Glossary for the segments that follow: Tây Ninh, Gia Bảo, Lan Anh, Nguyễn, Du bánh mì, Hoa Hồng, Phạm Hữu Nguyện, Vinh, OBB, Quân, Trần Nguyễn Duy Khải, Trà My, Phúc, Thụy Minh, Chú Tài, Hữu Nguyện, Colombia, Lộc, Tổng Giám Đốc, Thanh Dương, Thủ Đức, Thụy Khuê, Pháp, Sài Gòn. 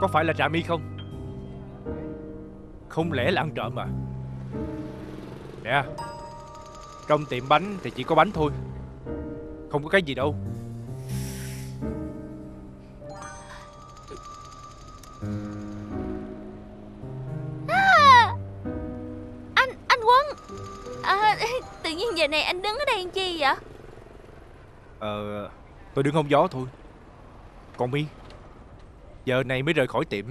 Có phải là Trà My không? Không lẽ là ăn trộm à? Nè, trong tiệm bánh thì chỉ có bánh thôi, không có cái gì đâu. Anh Quân à, tự nhiên giờ này anh đứng ở đây làm chi vậy? Tôi đứng hông gió thôi. Còn My giờ này mới rời khỏi tiệm.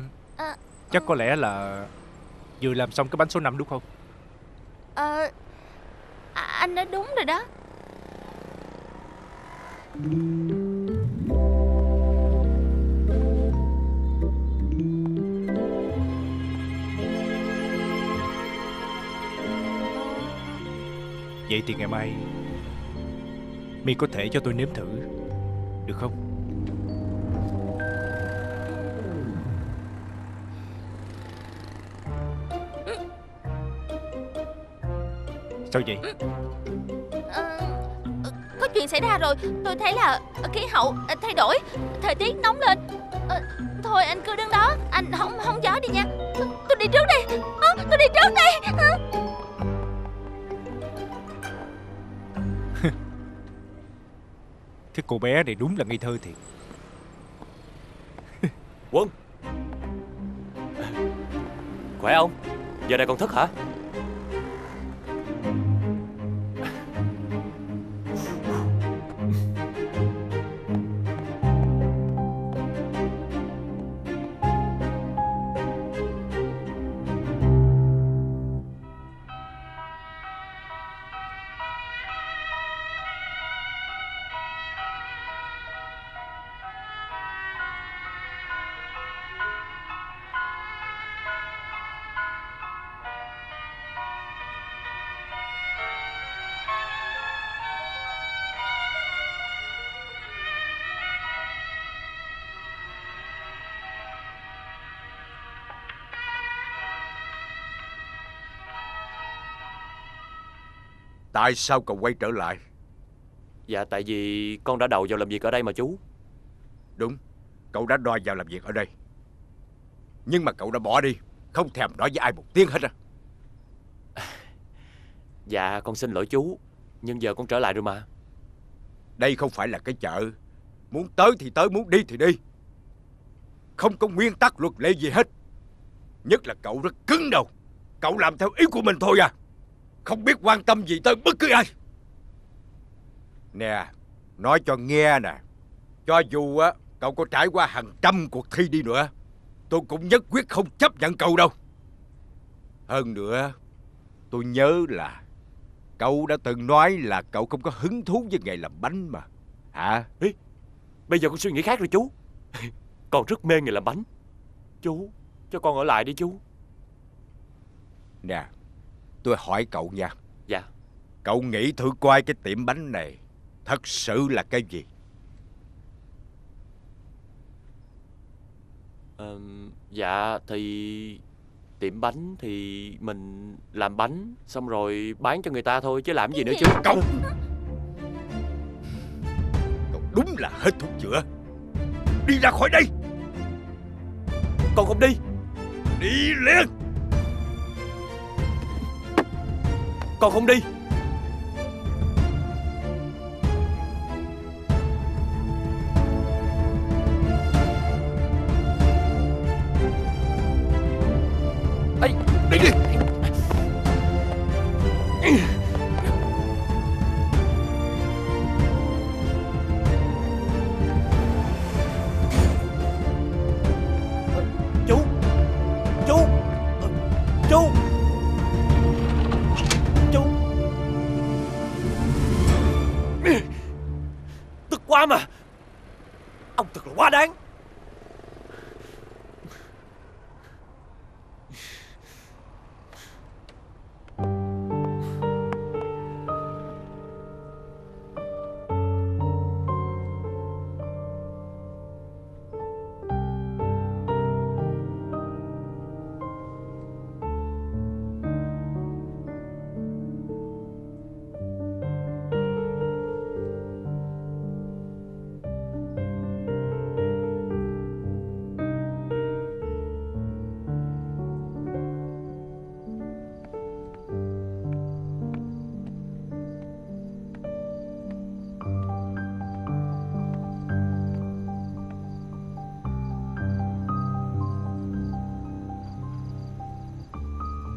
Chắc có lẽ là vừa làm xong cái bánh số 5 đúng không? Anh nói đúng rồi đó. Vậy thì ngày mai My có thể cho tôi nếm thử được không? Sao vậy? Có chuyện xảy ra rồi. Tôi thấy là khí hậu thay đổi, thời tiết nóng lên. Thôi anh cứ đứng đó, anh không gió đi nha. Tôi đi trước đi. Tôi đi trước đi. Cái cô bé này đúng là ngây thơ thiệt. Quân, khỏe không? Giờ này còn thức hả? Tại sao cậu quay trở lại? Dạ tại vì con đã đầu vào làm việc ở đây mà chú. Đúng, cậu đã đòi vào làm việc ở đây. Nhưng mà cậu đã bỏ đi, không thèm nói với ai một tiếng hết á. Dạ con xin lỗi chú, nhưng giờ con trở lại rồi mà. Đây không phải là cái chợ, muốn tới thì tới, muốn đi thì đi. Không có nguyên tắc luật lệ gì hết. Nhất là cậu rất cứng đầu, cậu làm theo ý của mình thôi à, không biết quan tâm gì tới bất cứ ai. Nè, nói cho nghe nè, cho dù á cậu có trải qua hàng trăm cuộc thi đi nữa, tôi cũng nhất quyết không chấp nhận cậu đâu. Hơn nữa, tôi nhớ là cậu đã từng nói là cậu không có hứng thú với nghề làm bánh mà. Hả? Ê, bây giờ con suy nghĩ khác rồi chú. Con rất mê nghề làm bánh. Chú, cho con ở lại đi chú. Nè, tôi hỏi cậu nha. Dạ. Cậu nghĩ thử coi cái tiệm bánh này thật sự là cái gì? Dạ thì tiệm bánh thì mình làm bánh xong rồi bán cho người ta thôi, chứ làm gì nữa chứ. Cậu, cậu đúng là hết thuốc chữa. Đi ra khỏi đây. Con không đi. Đi liền. Con không đi. Ê, đi đi.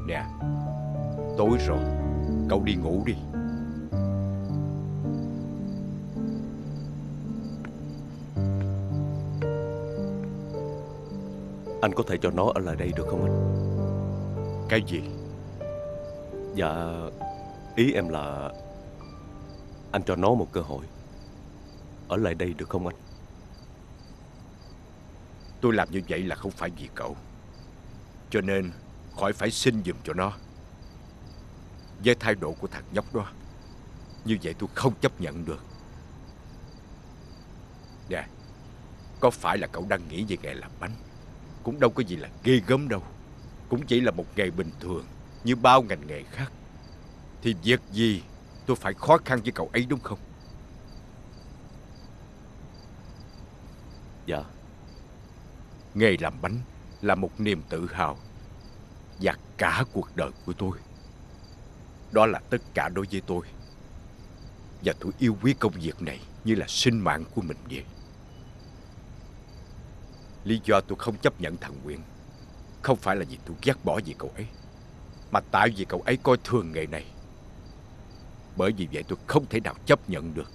Nè, tối rồi, cậu đi ngủ đi. Anh có thể cho nó ở lại đây được không anh? Cái gì? Dạ, ý em là anh cho nó một cơ hội. Ở lại đây được không anh? Tôi làm như vậy là không phải vì cậu, cho nên khỏi phải xin giùm cho nó. Với thái độ của thằng nhóc đó, như vậy tôi không chấp nhận được. Nè, có phải là cậu đang nghĩ về nghề làm bánh? Cũng đâu có gì là ghê gớm đâu. Cũng chỉ là một nghề bình thường như bao ngành nghề khác. Thì việc gì tôi phải khó khăn với cậu ấy, đúng không? Dạ. Nghề làm bánh là một niềm tự hào và cả cuộc đời của tôi. Đó là tất cả đối với tôi. Và tôi yêu quý công việc này như là sinh mạng của mình vậy. Lý do tôi không chấp nhận thằng Nguyện không phải là vì tôi ghét bỏ vì cậu ấy, mà tại vì cậu ấy coi thường nghề này. Bởi vì vậy tôi không thể nào chấp nhận được.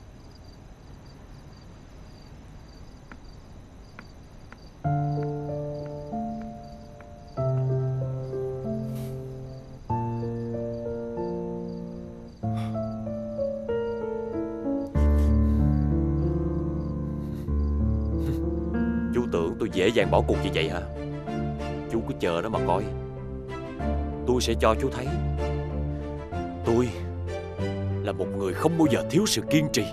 Dễ dàng bỏ cuộc như vậy hả? Chú cứ chờ đó mà coi. Tôi sẽ cho chú thấy tôi là một người không bao giờ thiếu sự kiên trì.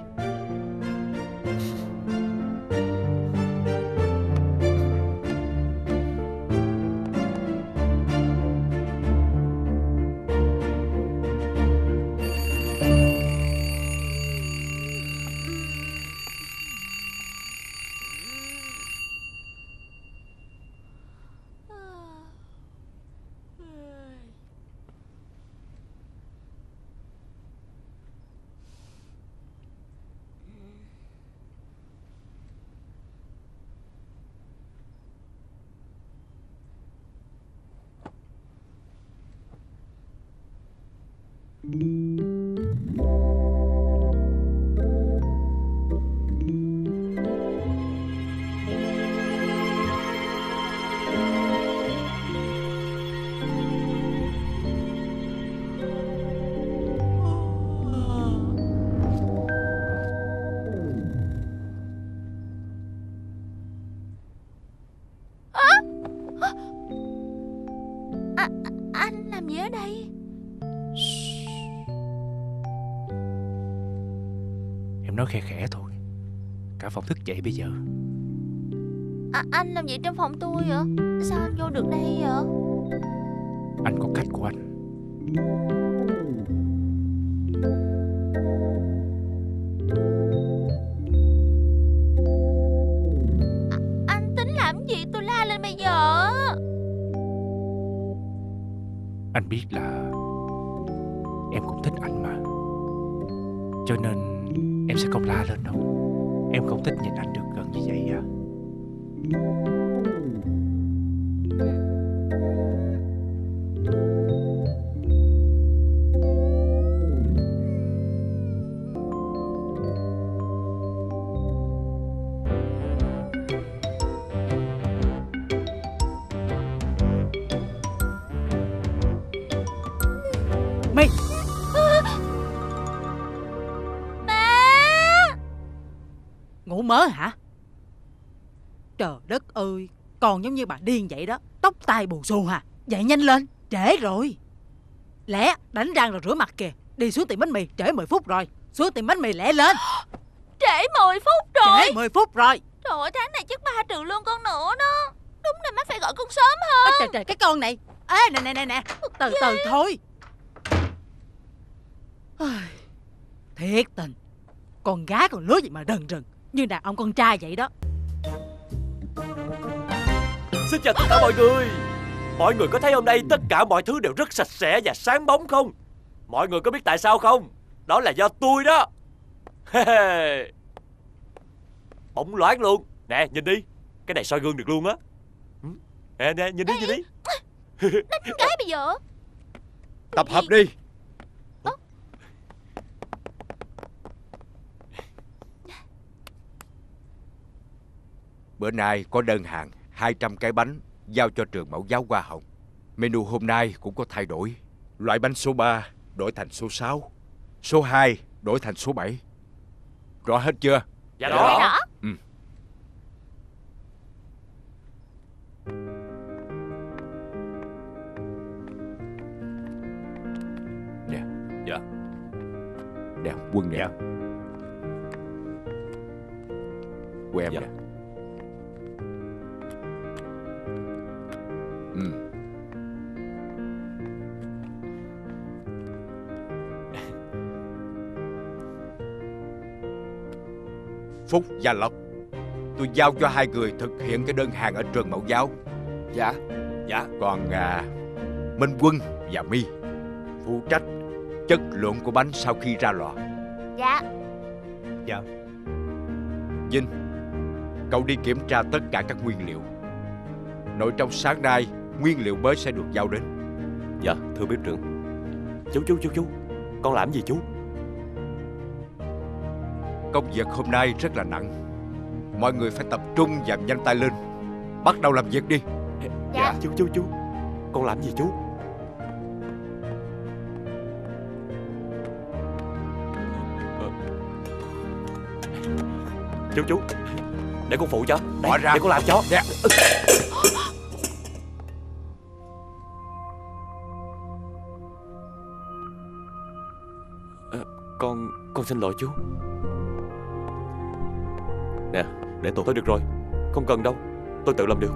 Khẽ khẽ thôi. Cả phòng thức dậy bây giờ. Anh làm gì trong phòng tôi vậy? Sao anh vô được đây vậy? Anh có cách của anh. Anh tính làm gì tôi la lên bây giờ? Anh biết là em cũng thích anh mà, cho nên em sẽ không la lên đâu. Em không thích nhìn anh được gần như vậy à? Mớ hả? Trời đất ơi, còn giống như bà điên vậy đó. Tóc tai bù xù hả? Dậy nhanh lên, trễ rồi. Lẹ, đánh răng rồi rửa mặt kìa. Đi xuống tiệm bánh mì, trễ 10 phút rồi. Xuống tiệm bánh mì lẹ lên. Trễ 10 phút rồi. Trễ 10 phút rồi. Trời ơi, tháng này chắc 3 triệu lương con nữa đó. Đúng là má phải gọi con sớm hơn. Trời trời, cái con này. Ê, nè. Từ từ thôi. Thiệt tình. Con gái còn lứa gì mà đần rần, như đàn ông con trai vậy đó. Xin chào tất cả mọi người. Mọi người có thấy hôm nay tất cả mọi thứ đều rất sạch sẽ và sáng bóng không? Mọi người có biết tại sao không? Đó là do tôi đó. Bóng loáng luôn. Nè nhìn đi, cái này soi gương được luôn á. Nè nhìn đi. Đánh gái bây giờ. Tập hợp đi. Bữa nay có đơn hàng 200 cái bánh giao cho trường mẫu giáo Hoa Hồng. Menu hôm nay cũng có thay đổi. Loại bánh số 3 đổi thành số 6, số 2 đổi thành số 7. Rõ hết chưa? Dạ rõ. Ừ. Nè. Dạ. Nè, Quân nè. Dạ. Của em. Dạ. Nè. Phúc và Lộc, tôi giao cho hai người thực hiện cái đơn hàng ở trường mẫu giáo. Dạ. Dạ. Còn Minh Quân và My phụ trách chất lượng của bánh sau khi ra lò. Dạ. Dạ. Vinh, cậu đi kiểm tra tất cả các nguyên liệu. Nội trong sáng nay nguyên liệu mới sẽ được giao đến. Dạ thưa bếp trưởng. Chú, con làm gì chú? Công việc hôm nay rất là nặng. Mọi người phải tập trung và nhanh tay lên. Bắt đầu làm việc đi. Dạ. Chú, con làm gì chú? Chú, để con phụ cho. Bỏ ra. Để con làm cho. Dạ. Con xin lỗi chú. Nè, để tôi được rồi. Không cần đâu, tôi tự làm được.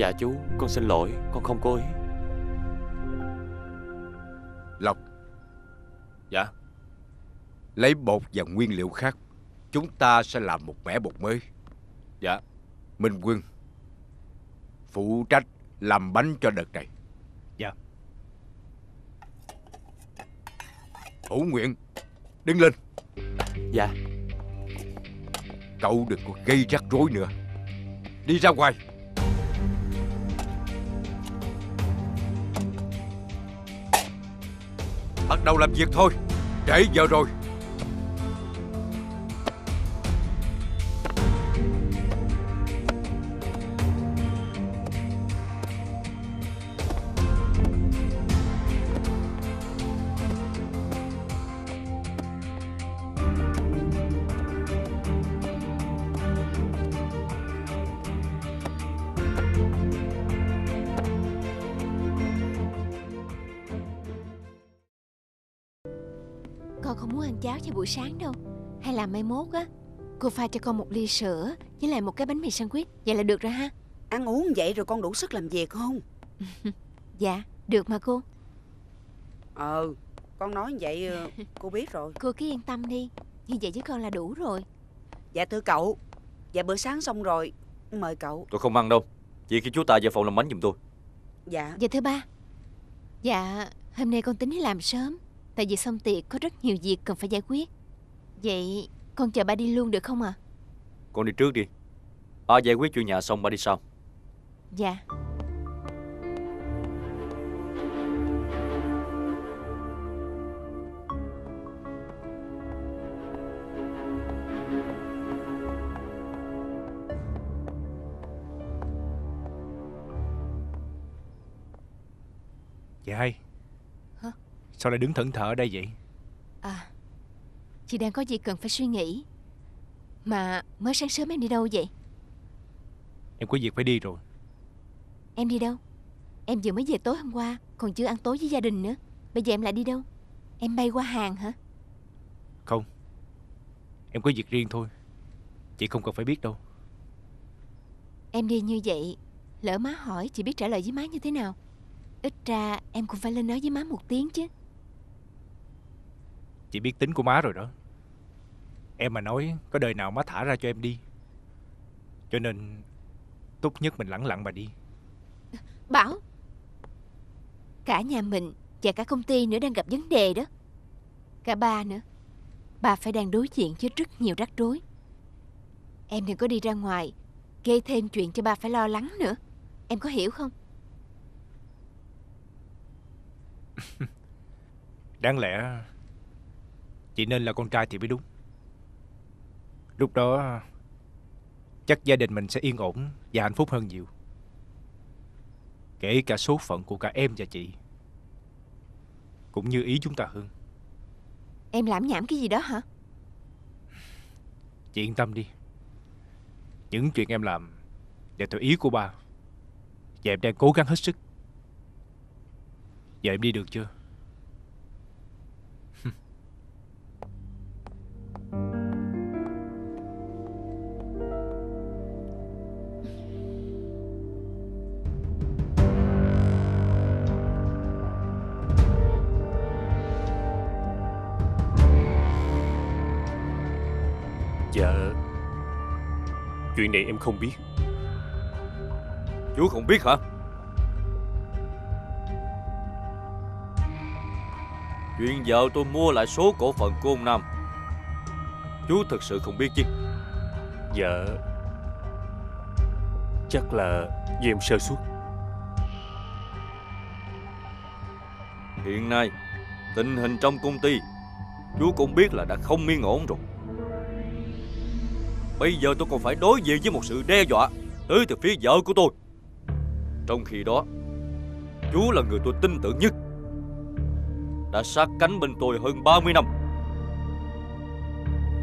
Dạ chú, con xin lỗi, con không cố ý. Lộc. Dạ. Lấy bột và nguyên liệu khác, chúng ta sẽ làm một mẻ bột mới. Dạ. Minh Quân, phụ trách làm bánh cho đợt này. Dạ. Hữu Nguyện, đứng lên. Dạ. Cậu đừng có gây rắc rối nữa. Đi ra ngoài. Bắt đầu làm việc thôi. Trễ giờ rồi. Buổi sáng đâu, hay là mai mốt á cô pha cho con một ly sữa với lại một cái bánh mì sandwich, vậy là được rồi ha. Ăn uống vậy rồi con đủ sức làm việc không? Dạ được mà cô. Con nói vậy cô biết rồi. Cô cứ yên tâm đi, như vậy với con là đủ rồi. Dạ thưa cậu. Dạ bữa sáng xong rồi, mời cậu. Tôi không ăn đâu, chị kêu chú Tài vào phòng làm bánh giùm tôi. Dạ. Dạ thưa ba. Dạ hôm nay con tính làm sớm, tại vì xong tiệc có rất nhiều việc cần phải giải quyết. Vậy con chờ ba đi luôn được không ạ? Con đi trước đi, ba giải quyết chuyện nhà xong ba đi sau. Dạ. Chị hai, sao lại đứng thẫn thờ ở đây vậy? Chị đang có việc cần phải suy nghĩ. Mà mới sáng sớm em đi đâu vậy? Em có việc phải đi rồi. Em đi đâu? Em vừa mới về tối hôm qua, còn chưa ăn tối với gia đình nữa. Bây giờ em lại đi đâu? Em bay qua Hàn hả? Không, em có việc riêng thôi, chị không cần phải biết đâu. Em đi như vậy, lỡ má hỏi chị biết trả lời với má như thế nào? Ít ra em cũng phải lên nói với má một tiếng chứ. Chị biết tính của má rồi đó. Em mà nói có đời nào má thả ra cho em đi. Cho nên tốt nhất mình lẳng lặng mà đi. Bảo, cả nhà mình và cả công ty nữa đang gặp vấn đề đó. Cả ba nữa. bà phải đang đối diện với rất nhiều rắc rối. Em đừng có đi ra ngoài gây thêm chuyện cho ba phải lo lắng nữa. Em có hiểu không? Đáng lẽ chị nên là con trai thì mới đúng. Lúc đó chắc gia đình mình sẽ yên ổn và hạnh phúc hơn nhiều. Kể cả số phận của cả em và chị cũng như ý chúng ta hơn. Em lảm nhảm cái gì đó hả? Chị yên tâm đi. Những chuyện em làm và theo ý của ba, và em đang cố gắng hết sức. Giờ em đi được chưa? Dạ, chuyện này em không biết. Chú không biết hả? Chuyện vợ tôi mua lại số cổ phần của ông Nam, chú thật sự không biết chứ? Dạ, chắc là vì em sơ suất. Hiện nay tình hình trong công ty chú cũng biết là đã không yên ổn rồi. Bây giờ tôi còn phải đối diện với một sự đe dọa tới từ phía vợ của tôi. Trong khi đó, chú là người tôi tin tưởng nhất, đã sát cánh bên tôi hơn 30 năm.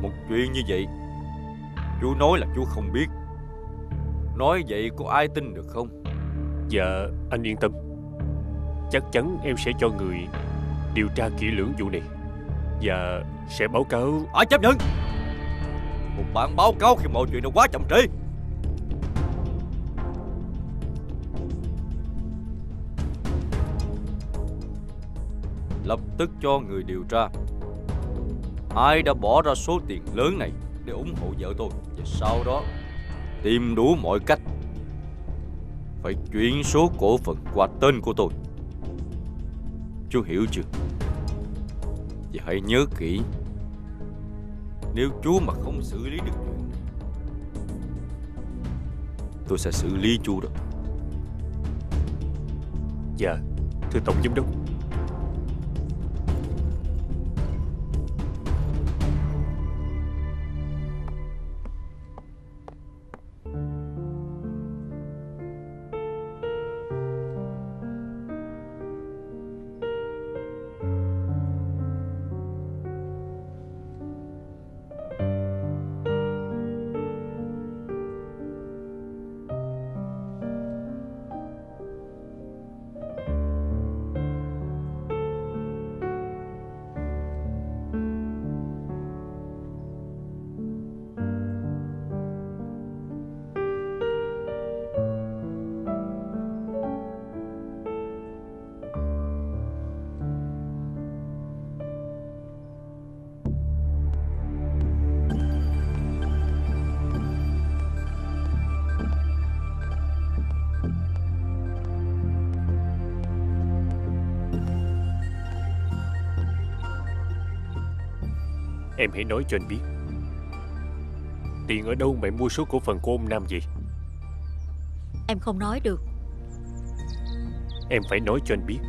Một chuyện như vậy, chú nói là chú không biết, nói vậy có ai tin được không? Dạ, anh yên tâm. Chắc chắn em sẽ cho người điều tra kỹ lưỡng vụ này và sẽ báo cáo. Phải chấp nhận. Một bản báo cáo khi mọi chuyện đã quá chậm trễ. Lập tức cho người điều tra ai đã bỏ ra số tiền lớn này để ủng hộ vợ tôi, và sau đó tìm đủ mọi cách phải chuyển số cổ phần qua tên của tôi. Chú hiểu chưa? Và hãy nhớ kỹ, nếu chú mà không xử lý được chuyện này, tôi sẽ xử lý chú đó. Dạ, thưa Tổng Giám Đốc. Em hãy nói cho anh biết, tiền ở đâu mà em mua số cổ phần của ông Nam vậy? Em không nói được. Em phải nói cho anh biết,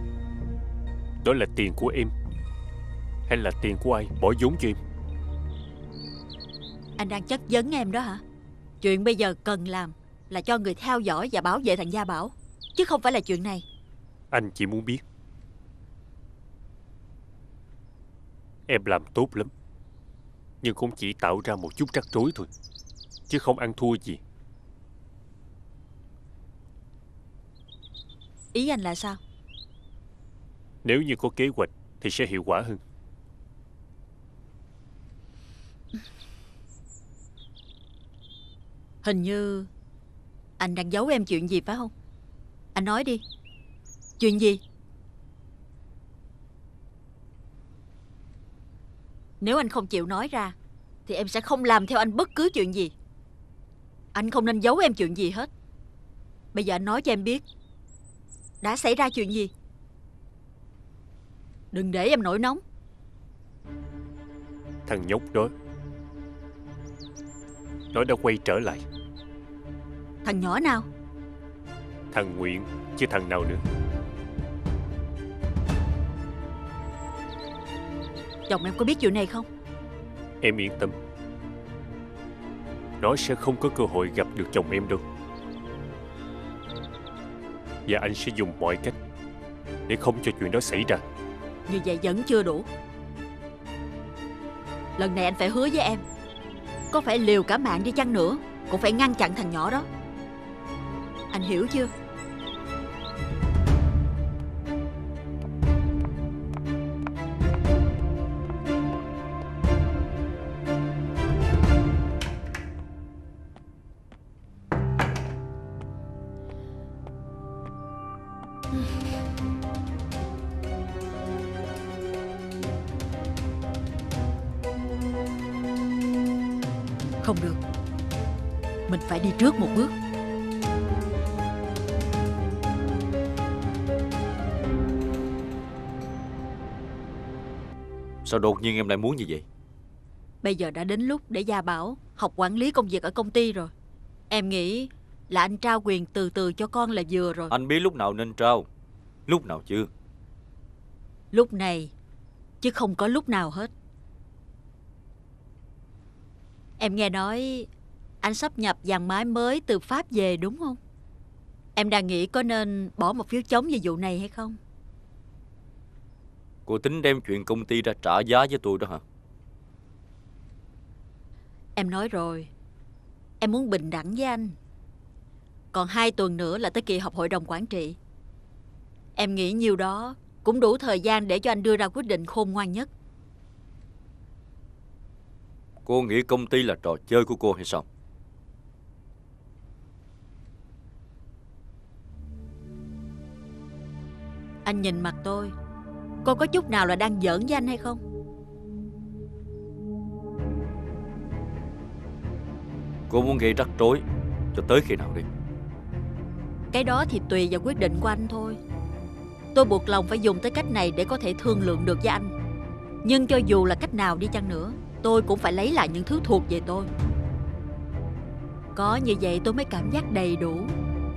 đó là tiền của em hay là tiền của ai bỏ vốn cho em? Anh đang chất vấn em đó hả? Chuyện bây giờ cần làm là cho người theo dõi và bảo vệ thằng Gia Bảo, chứ không phải là chuyện này. Anh chỉ muốn biết. Em làm tốt lắm, nhưng cũng chỉ tạo ra một chút rắc rối thôi, chứ không ăn thua gì. Ý anh là sao? Nếu như có kế hoạch thì sẽ hiệu quả hơn. Hình như anh đang giấu em chuyện gì phải không? Anh nói đi, chuyện gì? Nếu anh không chịu nói ra thì em sẽ không làm theo anh bất cứ chuyện gì. Anh không nên giấu em chuyện gì hết. Bây giờ anh nói cho em biết đã xảy ra chuyện gì. Đừng để em nổi nóng. Thằng nhóc đó, nó đã quay trở lại. Thằng nhỏ nào? Thằng Nguyện chứ thằng nào nữa. Chồng em có biết chuyện này không? Em yên tâm, nó sẽ không có cơ hội gặp được chồng em đâu. Và anh sẽ dùng mọi cách để không cho chuyện đó xảy ra. Như vậy vẫn chưa đủ. Lần này anh phải hứa với em, có phải liều cả mạng đi chăng nữa cũng phải ngăn chặn thằng nhỏ đó. Anh hiểu chưa? Không được, mình phải đi trước một bước. Sao đột nhiên em lại muốn như vậy? Bây giờ đã đến lúc để Gia Bảo học quản lý công việc ở công ty rồi. Em nghĩ là anh trao quyền từ từ cho con là vừa rồi. Anh biết lúc nào nên trao, lúc nào chưa? Lúc này, chứ không có lúc nào hết. Em nghe nói anh sắp nhập dàn máy mới từ Pháp về đúng không? Em đang nghĩ có nên bỏ một phiếu trống về vụ này hay không? Cô tính đem chuyện công ty ra trả giá với tôi đó hả? Em nói rồi, em muốn bình đẳng với anh. Còn 2 tuần nữa là tới kỳ họp hội đồng quản trị. Em nghĩ nhiều đó cũng đủ thời gian để cho anh đưa ra quyết định khôn ngoan nhất. Cô nghĩ công ty là trò chơi của cô hay sao? Anh nhìn mặt tôi, cô có chút nào là đang giỡn với anh hay không? Cô muốn gây rắc rối cho tới khi nào đi? Cái đó thì tùy vào quyết định của anh thôi. Tôi buộc lòng phải dùng tới cách này để có thể thương lượng được với anh. Nhưng cho dù là cách nào đi chăng nữa, tôi cũng phải lấy lại những thứ thuộc về tôi. Có như vậy tôi mới cảm giác đầy đủ.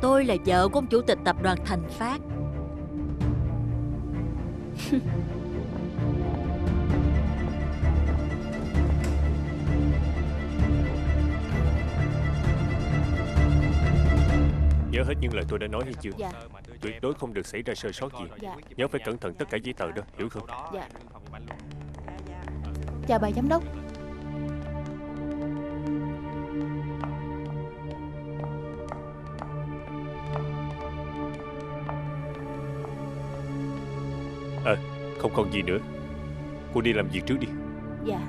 Tôi là vợ của ông chủ tịch tập đoàn Thành Phát. Nhớ hết những lời tôi đã nói hay chưa? Dạ. Tuyệt đối không được xảy ra sơ sót gì. Dạ. Nhớ phải cẩn thận tất cả giấy tờ đó, hiểu không? Dạ. Chào bà giám đốc. Không còn gì nữa, cô đi làm việc trước đi. Dạ.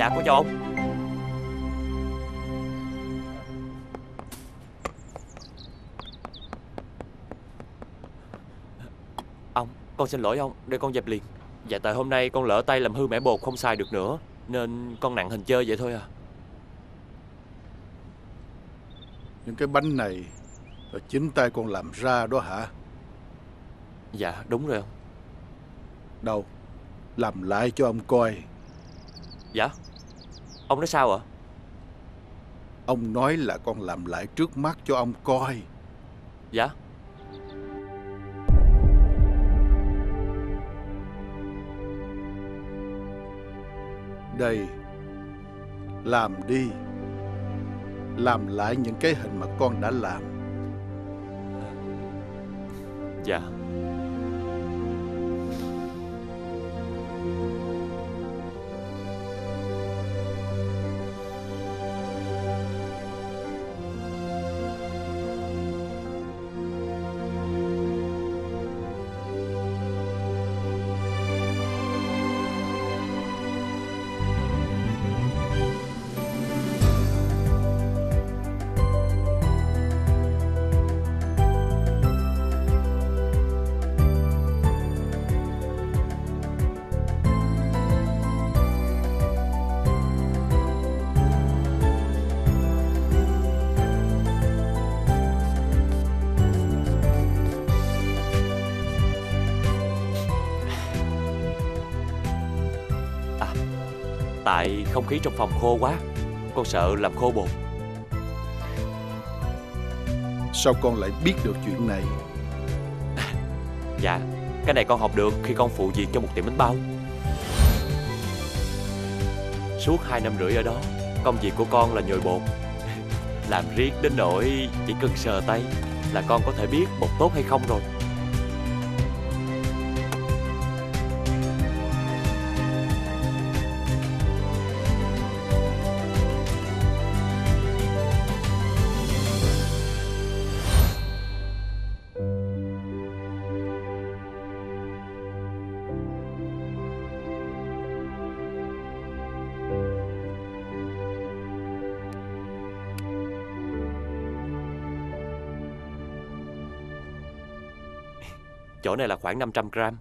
Dạ cô cho ông. Ông, con xin lỗi ông, để con dẹp liền. Dạ tại hôm nay con lỡ tay làm hư mẻ bột không xài được nữa, nên con nặng hình chơi vậy thôi à. Những cái bánh này là chính tay con làm ra đó hả? Dạ đúng rồi ông. Đâu, làm lại cho ông coi. Dạ. Ông nói sao ạ? Ông nói là con làm lại trước mắt cho ông coi. Dạ. đây, làm đi, làm lại những cái hình mà con đã làm. Dạ. Tại không khí trong phòng khô quá, con sợ làm khô bột. Sao con lại biết được chuyện này? Dạ, cái này con học được khi con phụ việc cho một tiệm bánh bao. Suốt 2 năm rưỡi ở đó, công việc của con là nhồi bột. Làm riết đến nỗi chỉ cần sờ tay là con có thể biết bột tốt hay không rồi. Chỗ này là khoảng 500 gram,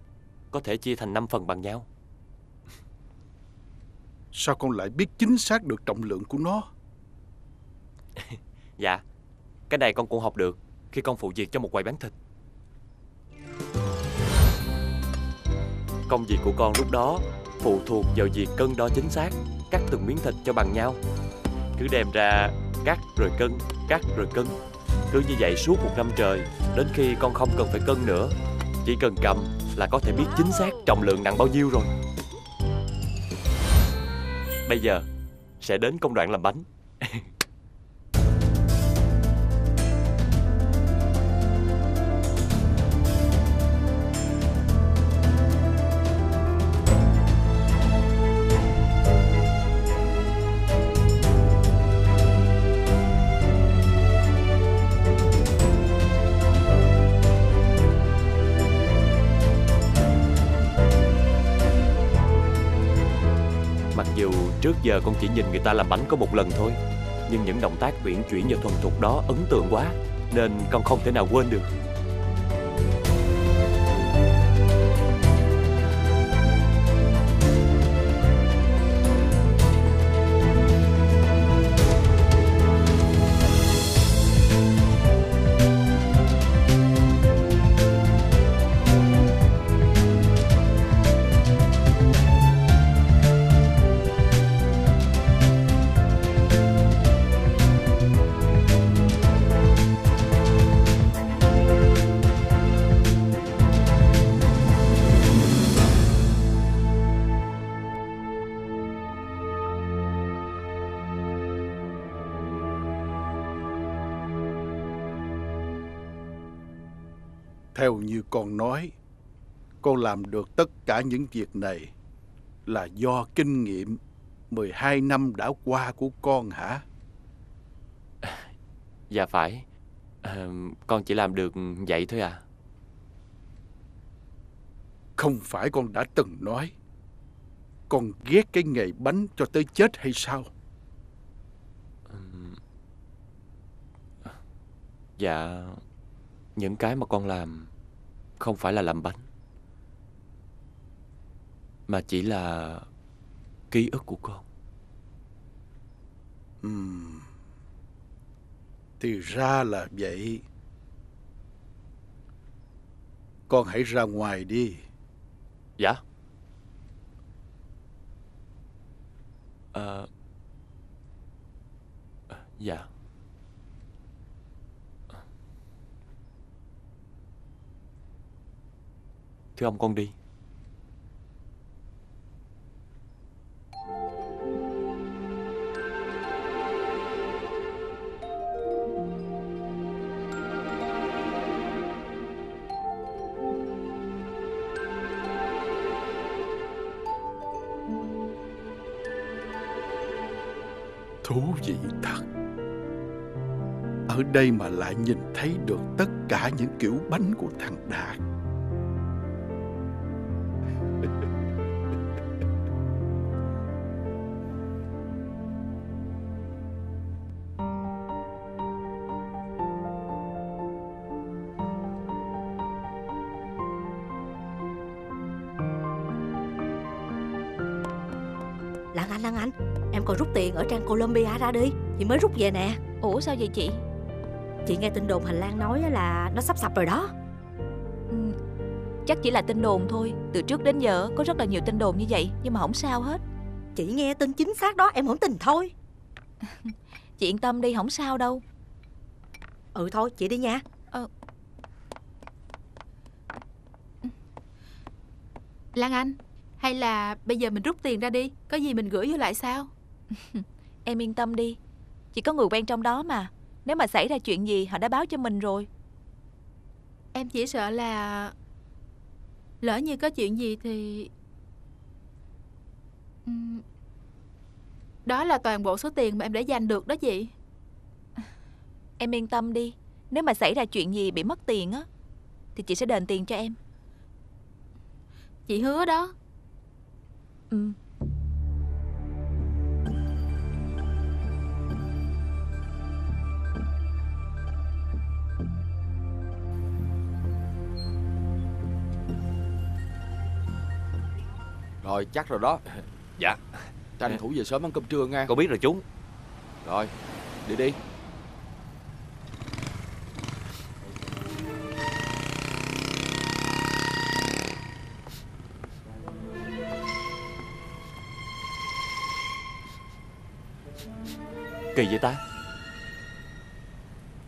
có thể chia thành 5 phần bằng nhau. Sao con lại biết chính xác được trọng lượng của nó? Dạ, cái này con cũng học được khi con phụ việc cho một quầy bán thịt. Công việc của con lúc đó phụ thuộc vào việc cân đo chính xác, cắt từng miếng thịt cho bằng nhau. Cứ đem ra cắt rồi cân, cắt rồi cân. Cứ như vậy suốt 1 năm trời, đến khi con không cần phải cân nữa, chỉ cần cầm là có thể biết chính xác trọng lượng nặng bao nhiêu rồi. Bây giờ sẽ đến công đoạn làm bánh. Trước giờ con chỉ nhìn người ta làm bánh có một lần thôi, nhưng những động tác uyển chuyển và thuần thục đó ấn tượng quá, nên con không thể nào quên được. Theo như con nói, con làm được tất cả những việc này là do kinh nghiệm 12 năm đã qua của con hả? Dạ phải, con chỉ làm được vậy thôi à. Không phải con đã từng nói con ghét cái nghề bánh cho tới chết hay sao? Dạ, những cái mà con làm không phải là làm bánh, mà chỉ là ký ức của con. Thì ra là vậy. Con hãy ra ngoài đi. Dạ. Dạ. Thưa ông, con đi. Thú vị thật. Ở đây mà lại nhìn thấy được tất cả những kiểu bánh của thằng Đạt. Lan Anh, em còn rút tiền ở trang Colombia ra đi, chị mới rút về nè. Ủa sao vậy chị? Chị nghe tin đồn Hành Lan nói là nó sắp sập rồi đó. Chắc chỉ là tin đồn thôi. Từ trước đến giờ có rất là nhiều tin đồn như vậy, nhưng mà không sao hết. Chị nghe tin chính xác đó, em không tin thôi. Chị yên tâm đi, không sao đâu. Ừ thôi, chị đi nha. Lan Anh, hay là bây giờ mình rút tiền ra đi, có gì mình gửi vô lại sao? Em yên tâm đi, chỉ có người quen trong đó mà. Nếu mà xảy ra chuyện gì họ đã báo cho mình rồi. Em chỉ sợ là lỡ như có chuyện gì thì... Đó là toàn bộ số tiền mà em để dành được đó chị. Em yên tâm đi, nếu mà xảy ra chuyện gì bị mất tiền á thì chị sẽ đền tiền cho em. Chị hứa đó. Rồi chắc rồi đó. Dạ. Tranh thủ về sớm ăn cơm trưa nghe. Con biết rồi chú. Rồi đi đi. Kỳ vậy ta,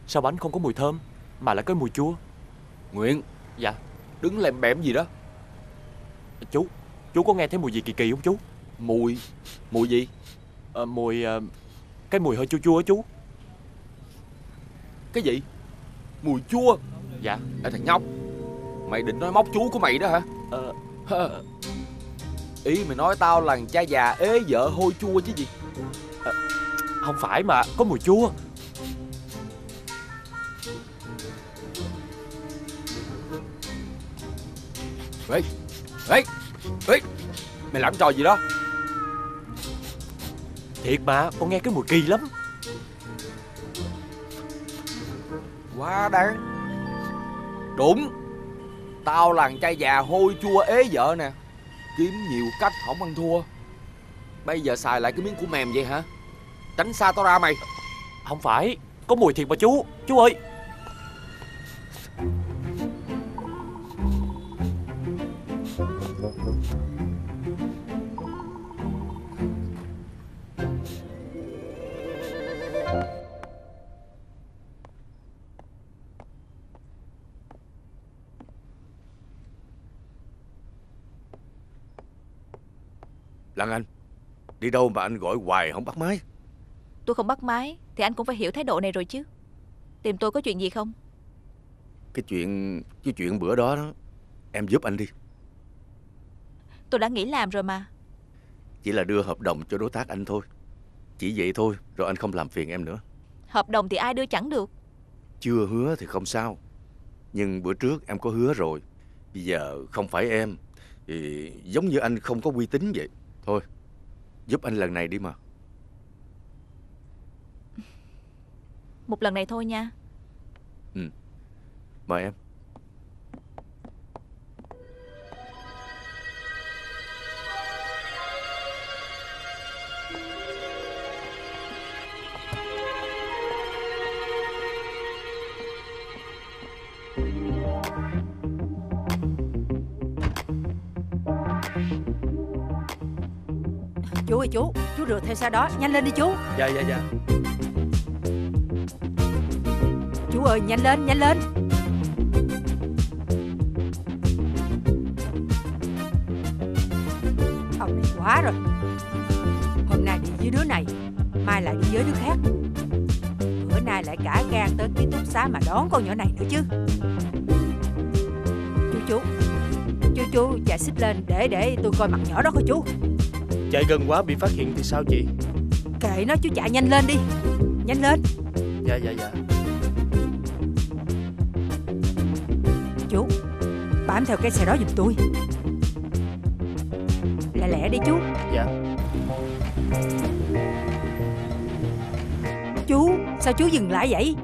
sao bánh không có mùi thơm mà lại có mùi chua? Nguyễn. Dạ. Đứng lèm bẹm gì đó. Chú có nghe thấy mùi gì kỳ kỳ không chú? Mùi gì? Cái mùi hơi chua chua á chú. Cái gì? Mùi chua? Dạ. Thằng nhóc, mày định nói móc chú của mày đó hả? Ý mày nói tao là cha già ế vợ hôi chua chứ gì? Không phải mà, có mùi chua. Ê, ê, ê, mày làm trò gì đó? Thiệt mà, con nghe cái mùi kỳ lắm. Quá đáng. Đúng, tao là trai già hôi chua ế vợ nè, kiếm nhiều cách không ăn thua. Bây giờ xài lại cái miếng của mềm vậy hả? Tránh xa tao ra mày. Không phải, có mùi thiệt mà chú. Chú ơi. Lan Anh, đi đâu mà anh gọi hoài không bắt máy? Tôi không bắt máy thì anh cũng phải hiểu thái độ này rồi chứ. Tìm tôi có chuyện gì không? Cái chuyện bữa đó em giúp anh đi. Tôi đã nghỉ làm rồi mà. Chỉ là đưa hợp đồng cho đối tác anh thôi. Chỉ vậy thôi, rồi anh không làm phiền em nữa. Hợp đồng thì ai đưa chẳng được. Chưa hứa thì không sao, nhưng bữa trước em có hứa rồi. Bây giờ không phải em thì giống như anh không có uy tín vậy. Thôi, giúp anh lần này đi mà. Một lần này thôi nha. Mời em. Chú ơi chú rượt theo xe đó, nhanh lên đi chú. Dạ. Chú ơi, nhanh lên. Ông này quá rồi. Hôm nay đi với đứa này, mai lại đi với đứa khác. Bữa nay lại cả gan tới ký túc xá mà đón con nhỏ này nữa chứ. Chú chạy xích lên để tôi coi mặt nhỏ đó coi chú. Chạy gần quá bị phát hiện thì sao chị? Kệ nó, chú chạy nhanh lên đi. Nhanh lên. Dạ dạ dạ. Chú bám theo cái xe đó giùm tôi. Lẹ lẹ đi chú. Dạ. Chú sao chú dừng lại vậy?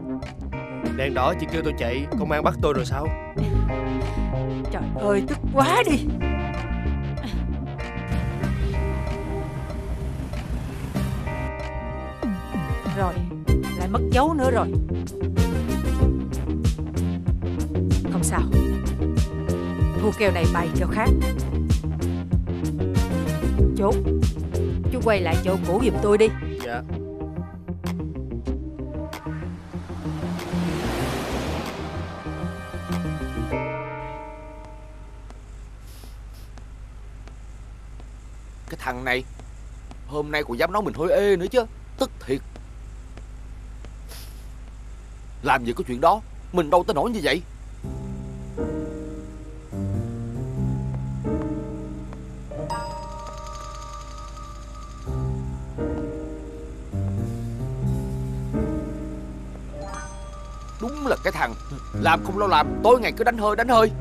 Đèn đỏ chị kêu tôi chạy, công an bắt tôi rồi sao? Trời ơi tức quá đi. Rồi lại mất dấu nữa rồi. Không sao, thu kèo này bày kèo khác. Chú quay lại chỗ cũ giùm tôi đi. Dạ. Cái thằng này hôm nay còn dám nói mình hôi ê nữa chứ, tức thiệt. Làm gì có chuyện đó, mình đâu tới nổi như vậy. Đúng là cái thằng làm không lo làm, tối ngày cứ đánh hơi đánh hơi.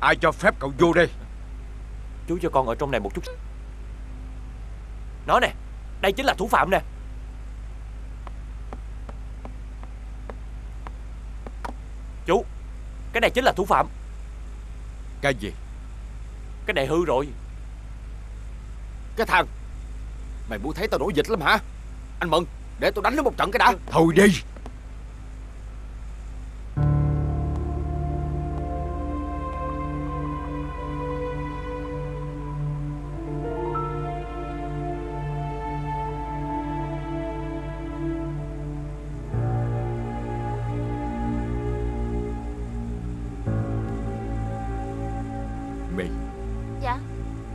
Ai cho phép cậu vô đây? Chú cho con ở trong này một chút. Nói nè, đây chính là thủ phạm nè. Chú, cái này chính là thủ phạm. Cái gì? Cái này hư rồi. Cái thằng, mày muốn thấy tao nổi dịch lắm hả? Anh Mận, để tao đánh nó một trận cái đã. Thôi đi.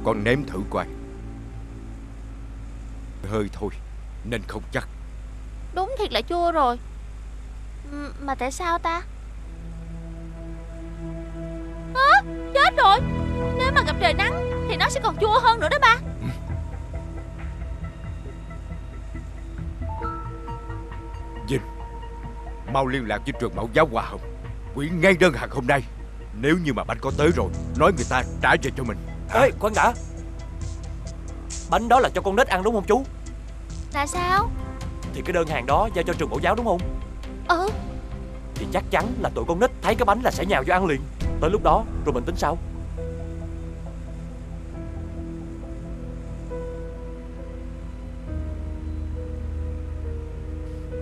Con nếm thử coi. Hơi thôi nên không chắc. Đúng thiệt là chua rồi. Mà tại sao ta? À, chết rồi. Nếu mà gặp trời nắng thì nó sẽ còn chua hơn nữa đó ba. Vinh, mau liên lạc với trường mẫu giáo Hoa Hồng, hủy ngay đơn hàng hôm nay. Nếu như mà bánh có tới rồi, nói người ta trả về cho mình. Ê, khoan đã. Bánh đó là cho con nít ăn đúng không chú? Là sao? Thì cái đơn hàng đó giao cho trường mẫu giáo đúng không? Ừ. Thì chắc chắn là tụi con nít thấy cái bánh là sẽ nhào vô ăn liền. Tới lúc đó rồi mình tính sao?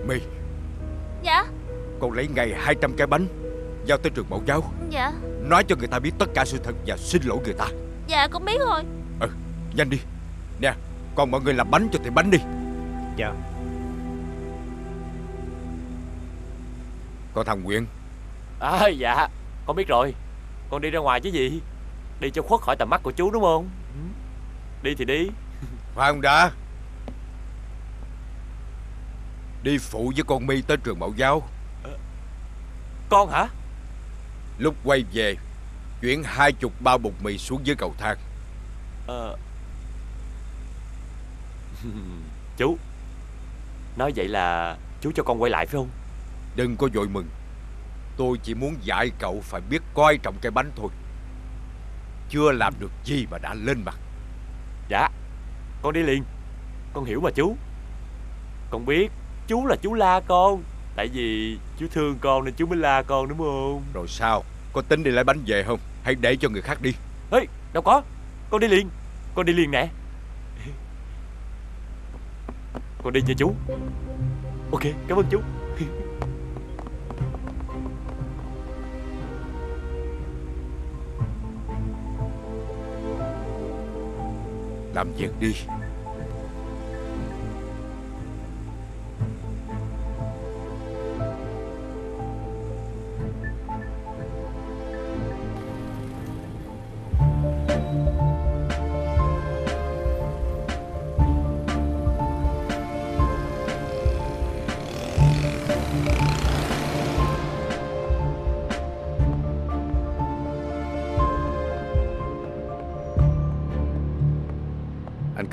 My. Dạ. Con lấy ngay 200 cái bánh, giao tới trường mẫu giáo. Dạ. Nói cho người ta biết tất cả sự thật và xin lỗi người ta. Dạ con biết rồi. Ừ, nhanh đi. Nè, còn mọi người làm bánh cho tiệm bánh đi. Dạ. Con thằng Nguyện. À dạ, con biết rồi. Con đi ra ngoài chứ gì. Đi cho khuất khỏi tầm mắt của chú đúng không? Đi thì đi. Khoan đã. Đi phụ với con My tới trường mẫu giáo. Con hả? Lúc quay về chuyển 20 bao bột mì xuống dưới cầu thang. Chú nói vậy là chú cho con quay lại phải không? Đừng có vội mừng. Tôi chỉ muốn dạy cậu phải biết coi trọng cái bánh thôi. Chưa làm được gì mà đã lên mặt. Dạ, con đi liền. Con hiểu mà chú. Con biết chú là chú la con. Tại vì chú thương con nên chú mới la con đúng không? Rồi sao? Con tính đi lấy bánh về không? Hãy để cho người khác đi. Ê, đâu có. Con đi liền. Con đi liền nè. Con đi nha chú. Ok, cảm ơn chú. Làm việc đi.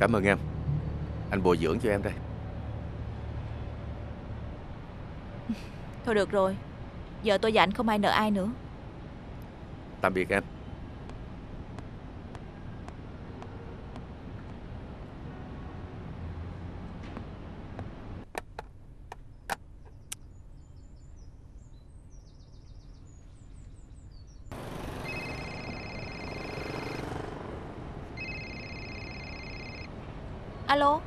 Cảm ơn em. Anh bồi dưỡng cho em đây. Thôi được rồi. Giờ tôi và anh không ai nợ ai nữa. Tạm biệt em. Alo.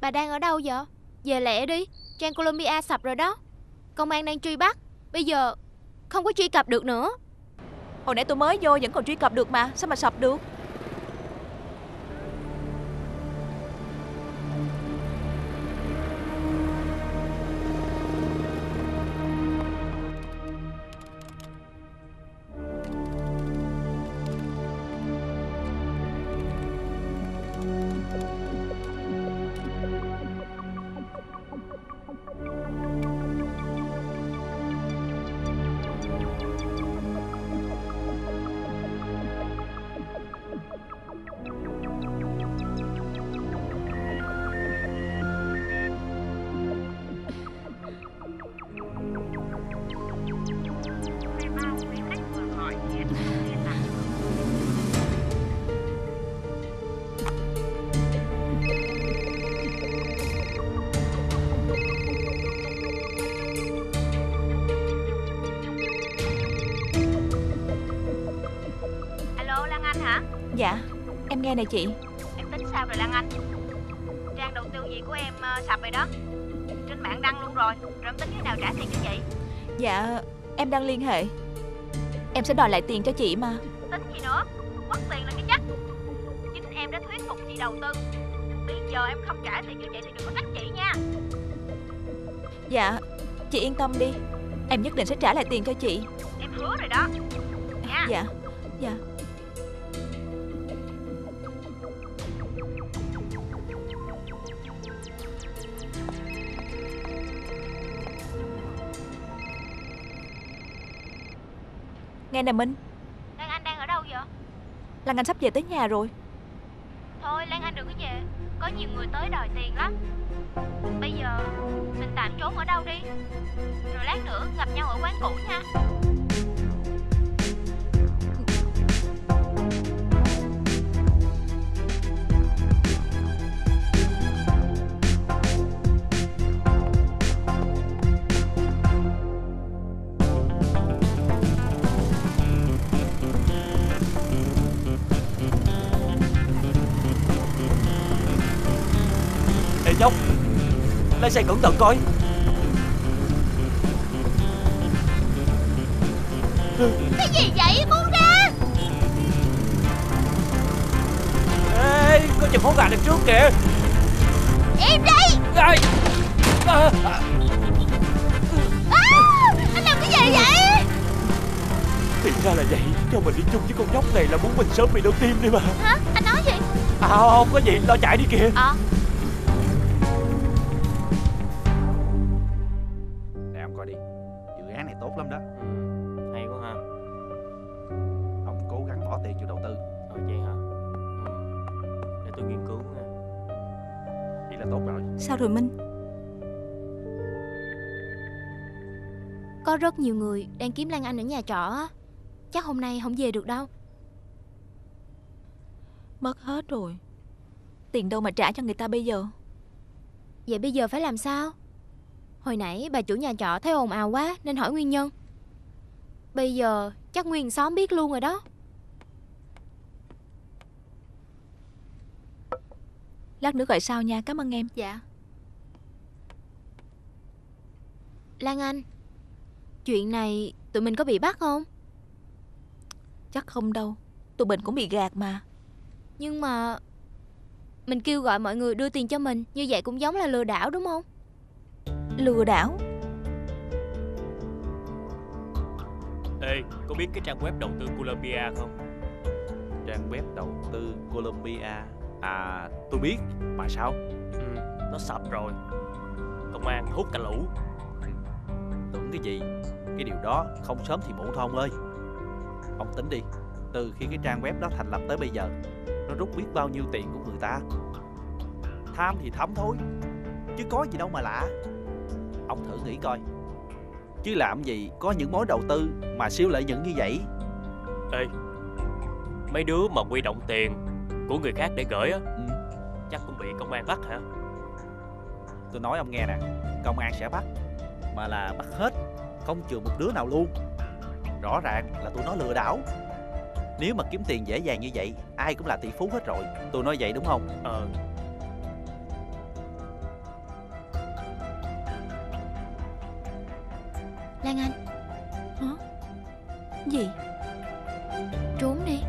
Bà đang ở đâu vậy? Về lẹ đi. Trang Colombia sập rồi đó. Công an đang truy bắt. Bây giờ không có truy cập được nữa. Hồi nãy tôi mới vô vẫn còn truy cập được mà. Sao mà sập được? Dạ, em nghe này chị. Em tính sao rồi Lan Anh? Trang đầu tư gì của em sập rồi đó. Trên mạng đăng luôn rồi. Rồi em tính thế nào trả tiền cho chị? Dạ, em đang liên hệ. Em sẽ đòi lại tiền cho chị mà. Tính gì nữa, mất tiền là cái chắc. Chính em đã thuyết phục chị đầu tư. Bây giờ em không trả tiền cho chị thì đừng có trách chị nha. Dạ, chị yên tâm đi. Em nhất định sẽ trả lại tiền cho chị. Em hứa rồi đó nha. Dạ, dạ. Nghe nè Minh. Lan Anh đang ở đâu vậy? Lan Anh sắp về tới nhà rồi. Thôi Lan Anh đừng có về. Có nhiều người tới đòi tiền lắm. Bây giờ mình tạm trốn ở đâu đi. Rồi lát nữa gặp nhau ở quán cũ nha. Lái xe cẩn thận coi. Cái gì vậy? Buông ra. Ê, có chừng hố gà đằng trước kìa. Im đi. Anh làm cái gì vậy? Thì ra là vậy. Cho mình đi chung với con nhóc này là muốn mình sớm bị đau tim đi mà. Hả? Anh nói gì? À không có gì, lo chạy đi kìa. Rồi Minh, có rất nhiều người đang kiếm Lan Anh ở nhà trọ á. Chắc hôm nay không về được đâu. Mất hết rồi. Tiền đâu mà trả cho người ta bây giờ? Vậy bây giờ phải làm sao? Hồi nãy bà chủ nhà trọ thấy ồn ào quá nên hỏi nguyên nhân. Bây giờ chắc nguyên xóm biết luôn rồi đó. Lát nữa gọi sau nha, cảm ơn em. Dạ. Lan Anh, chuyện này tụi mình có bị bắt không? Chắc không đâu. Tụi mình cũng bị gạt mà. Nhưng mà mình kêu gọi mọi người đưa tiền cho mình, như vậy cũng giống là lừa đảo đúng không? Lừa đảo? Ê, có biết cái trang web đầu tư Colombia không? Trang web đầu tư Colombia? À, tôi biết. Mà sao? Nó sập rồi. Công an hút cả lũ. Tưởng cái gì? Cái điều đó không sớm thì muộn thôi ông ơi. Ông tính đi. từ khi cái trang web đó thành lập tới bây giờ, nó rút biết bao nhiêu tiền của người ta. Tham thì thấm thôi, chứ có gì đâu mà lạ. Ông thử nghĩ coi, chứ làm gì có những mối đầu tư mà siêu lợi nhuận như vậy. Ê, mấy đứa mà huy động tiền của người khác để gửi á, chắc cũng bị công an bắt hả? Tôi nói ông nghe nè, công an sẽ bắt, mà là bắt hết, không chừa một đứa nào luôn. Rõ ràng là tụi nó lừa đảo. Nếu mà kiếm tiền dễ dàng như vậy, ai cũng là tỷ phú hết rồi. Tôi nói vậy đúng không? Ờ. Lan Anh. Hả? Gì? Trốn đi.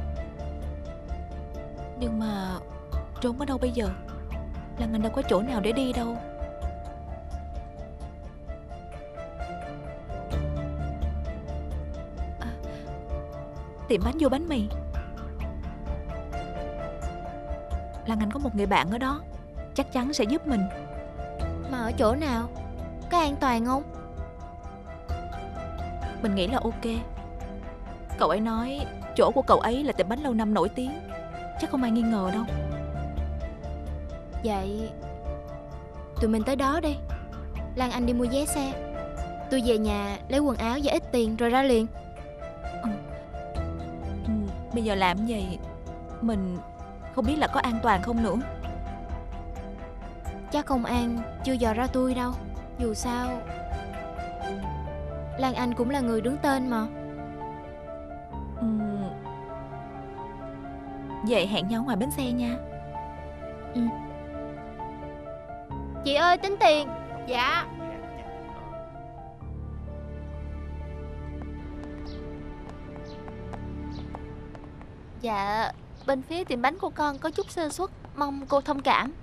Nhưng mà trốn ở đâu bây giờ? Lan Anh đâu có chỗ nào để đi đâu. Tiệm bánh Du Bánh Mì. Lan Anh có một người bạn ở đó, chắc chắn sẽ giúp mình. Mà ở chỗ nào? Có an toàn không? Mình nghĩ là ok. Cậu ấy nói chỗ của cậu ấy là tiệm bánh lâu năm nổi tiếng, chắc không ai nghi ngờ đâu. Vậy tụi mình tới đó đi. Lan Anh đi mua vé xe, tôi về nhà lấy quần áo và ít tiền rồi ra liền. Bây giờ làm gì mình không biết là có an toàn không nữa. Chắc công an chưa dò ra tôi đâu. Dù sao Lan Anh cũng là người đứng tên mà. Vậy hẹn nhau ngoài bến xe nha. Chị ơi tính tiền. Dạ. Dạ, bên phía tiệm bánh của con có chút sơ suất, mong cô thông cảm.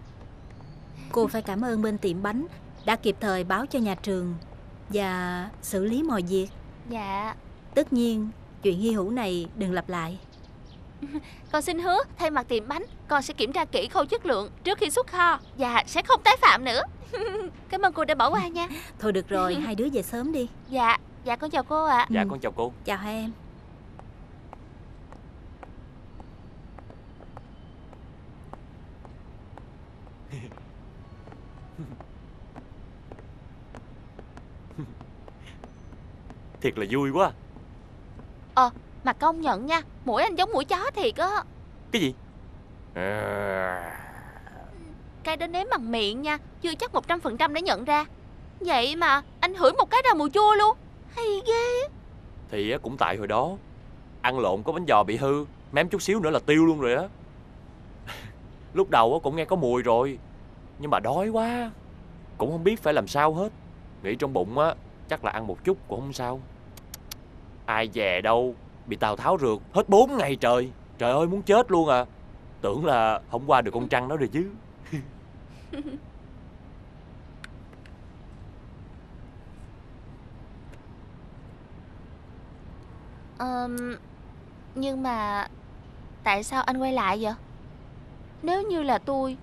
Cô phải cảm ơn bên tiệm bánh đã kịp thời báo cho nhà trường và xử lý mọi việc. Dạ. Tất nhiên, chuyện hy hữu này đừng lặp lại. Con xin hứa, thay mặt tiệm bánh, con sẽ kiểm tra kỹ khâu chất lượng trước khi xuất kho và sẽ không tái phạm nữa. Cảm ơn cô đã bỏ qua nha. Thôi được rồi, hai đứa về sớm đi. Dạ, dạ con chào cô ạ. Dạ con chào cô. Chào hai em. Thiệt là vui quá. Mà công nhận nha, mũi anh giống mũi chó thiệt á. Cái gì? Cái đến nếm bằng miệng nha, chưa chắc 100% đã nhận ra. Vậy mà anh hửi một cái ra mùi chua luôn. Hay ghê. Thì cũng tại hồi đó ăn lộn có bánh giò bị hư, mém chút xíu nữa là tiêu luôn rồi đó. Lúc đầu cũng nghe có mùi rồi, nhưng mà đói quá, cũng không biết phải làm sao hết. Nghĩ trong bụng á, chắc là ăn một chút cũng không sao. Ai dè đâu, bị Tào Tháo rượt hết 4 ngày trời. Trời ơi muốn chết luôn à. Tưởng là không qua được con trăng đó rồi chứ. Nhưng mà tại sao anh quay lại vậy? Nếu như là tôi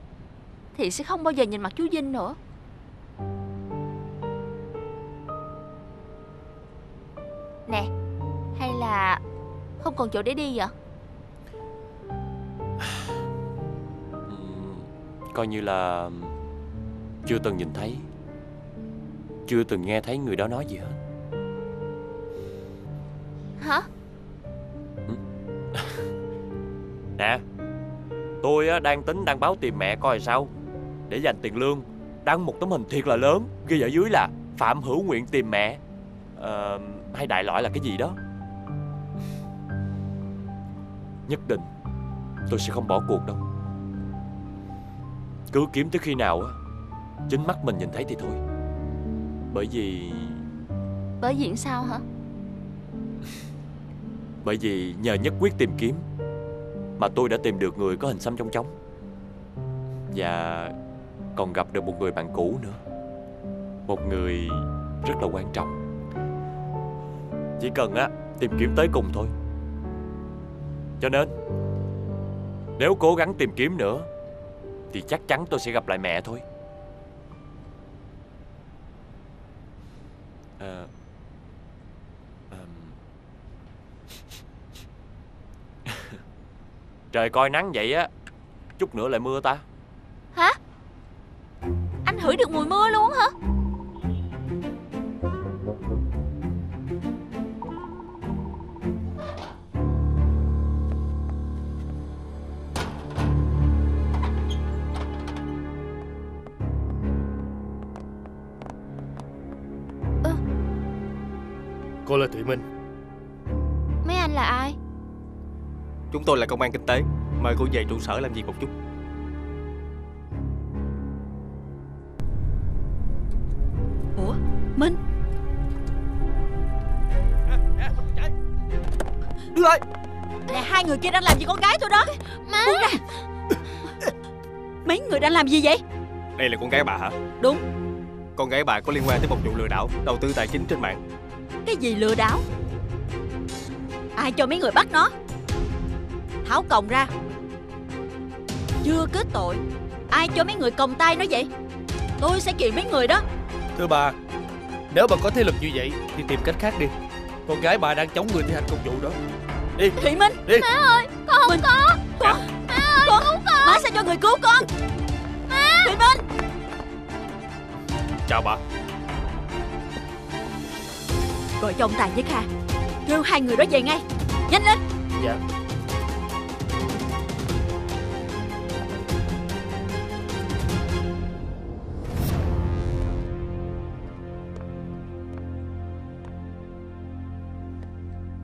thì sẽ không bao giờ nhìn mặt chú Vinh nữa. Nè, hay là không còn chỗ để đi vậy? Coi như là chưa từng nhìn thấy, chưa từng nghe thấy người đó nói gì hết. Hả? Nè, tôi đang tính đăng báo tìm mẹ coi sao, để dành tiền lương đăng một tấm hình thiệt là lớn, ghi ở dưới là Phạm Hữu Nguyện tìm mẹ, hay đại loại là cái gì đó. Nhất định tôi sẽ không bỏ cuộc đâu. Cứ kiếm tới khi nào chính mắt mình nhìn thấy thì thôi. Bởi vì... Bởi vì sao hả? Bởi vì nhờ nhất quyết tìm kiếm mà tôi đã tìm được người có hình xăm trong trống, và còn gặp được một người bạn cũ nữa. Một người rất là quan trọng. Chỉ cần tìm kiếm tới cùng thôi. Cho nên nếu cố gắng tìm kiếm nữa thì chắc chắn tôi sẽ gặp lại mẹ thôi. Trời coi nắng vậy á, chút nữa lại mưa ta. Hả? Anh hửi được mùi mưa luôn hả? Cô là Thụy Minh. Mấy anh là ai? Chúng tôi là công an kinh tế. Mời cô về trụ sở làm việc một chút. Ủa? Minh? Đưa ơi! Nè, hai người kia đang làm gì con gái tôi đó? Má! Buông ra! Mấy người đang làm gì vậy? Đây là con gái bà hả? Đúng. Con gái bà có liên quan tới một vụ lừa đảo đầu tư tài chính trên mạng. Cái gì lừa đảo? Ai cho mấy người bắt nó? Tháo còng ra. Chưa kết tội, ai cho mấy người còng tay nó vậy? Tôi sẽ kiện mấy người đó. Thưa bà, nếu bà có thế lực như vậy thì tìm cách khác đi. Con gái bà đang chống người thi hành công vụ đó. Đi Thụy Minh đi. Má ơi, con không có. Con, má ơi, con cứu con. Má sẽ cho người cứu con. Má. Thụy Minh. Chào bà. Gọi cho ông Tài với Kha, kêu hai người đó về ngay. Nhanh lên. Dạ.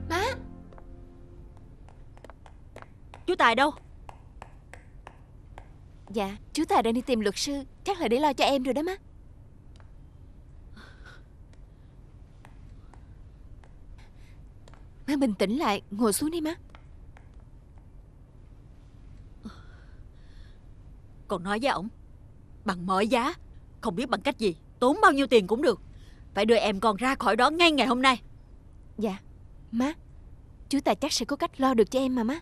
Má. Chú Tài đâu? Dạ, chú Tài đang đi tìm luật sư. Chắc là để lo cho em rồi đó má. Má bình tĩnh lại, ngồi xuống đi má. Còn nói với ổng, bằng mọi giá, không biết bằng cách gì, tốn bao nhiêu tiền cũng được, phải đưa em con ra khỏi đó ngay ngày hôm nay. Dạ má, chú Tài chắc sẽ có cách lo được cho em mà má.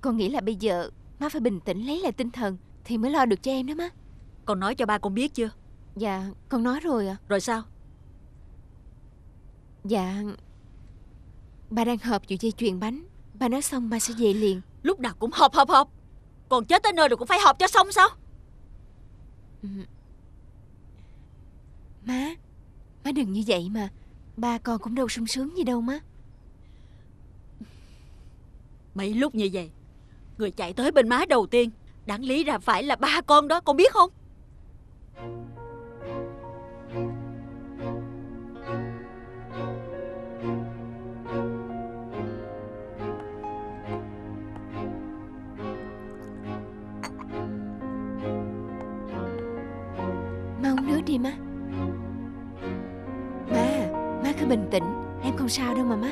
Con nghĩ là bây giờ má phải bình tĩnh lấy lại tinh thần thì mới lo được cho em đó má. Con nói cho ba con biết chưa? Dạ con nói rồi ạ. Rồi sao? Dạ ba đang họp vụ dây chuyền bánh. Ba nói xong ba sẽ về liền. Lúc nào cũng họp. Còn chết tới nơi rồi cũng phải họp cho xong sao? Má, má đừng như vậy mà. Ba con cũng đâu sung sướng gì đâu má. Mấy lúc như vậy, người chạy tới bên má đầu tiên đáng lý ra phải là ba con đó, con biết không? Đi má. Má cứ bình tĩnh, em không sao đâu mà má.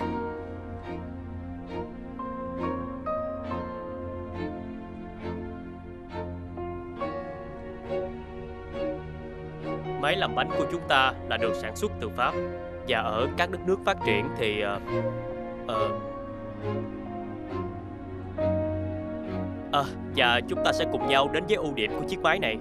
Máy làm bánh của chúng ta là được sản xuất từ Pháp, và ở các đất nước phát triển thì và chúng ta sẽ cùng nhau đến với ưu điểm của chiếc máy này.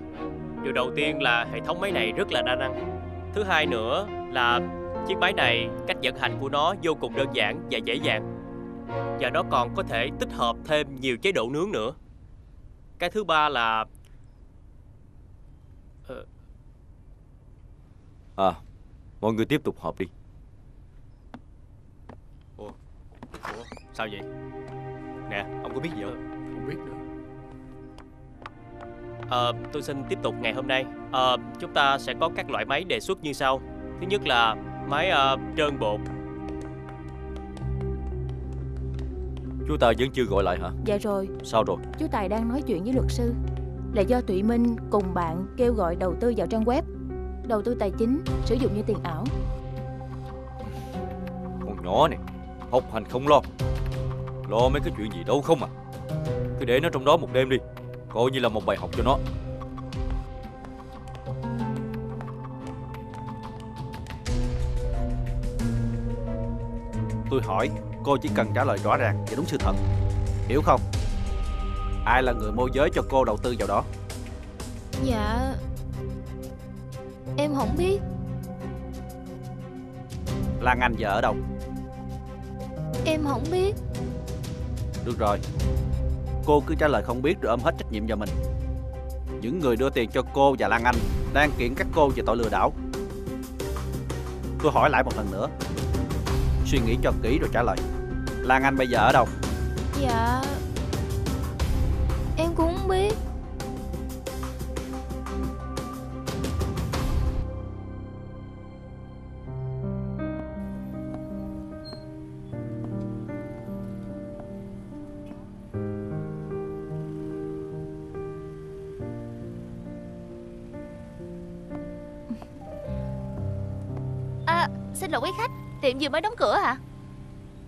Điều đầu tiên là hệ thống máy này rất là đa năng. Thứ hai nữa là chiếc máy này, cách vận hành của nó vô cùng đơn giản và dễ dàng. Và nó còn có thể tích hợp thêm nhiều chế độ nướng nữa. Cái thứ ba là... mọi người tiếp tục họp đi. Ủa, sao vậy? Nè, ông có biết gì không? Không biết nữa. Tôi xin tiếp tục ngày hôm nay. Chúng ta sẽ có các loại máy đề xuất như sau. Thứ nhất là máy trơn bột. Chú Tài vẫn chưa gọi lại hả? Dạ rồi. Sao rồi? Chú Tài đang nói chuyện với luật sư. Là do Thụy Minh cùng bạn kêu gọi đầu tư vào trang web đầu tư tài chính sử dụng như tiền ảo. Con nhỏ này, học hành không lo, lo mấy cái chuyện gì đâu không à. Cứ để nó trong đó một đêm đi, coi như là một bài học cho nó. Tôi hỏi, cô chỉ cần trả lời rõ ràng và đúng sự thật, hiểu không? Ai là người môi giới cho cô đầu tư vào đó? Dạ, em không biết. Lan Anh giờ ở đâu? Em không biết. Được rồi, cô cứ trả lời không biết rồi ôm hết trách nhiệm vào mình. Những người đưa tiền cho cô và Lan Anh đang kiện các cô về tội lừa đảo. Tôi hỏi lại một lần nữa, suy nghĩ cho kỹ rồi trả lời. Lan Anh bây giờ ở đâu? Dạ, em cũng không biết. Xin lỗi quý khách, tiệm vừa mới đóng cửa hả?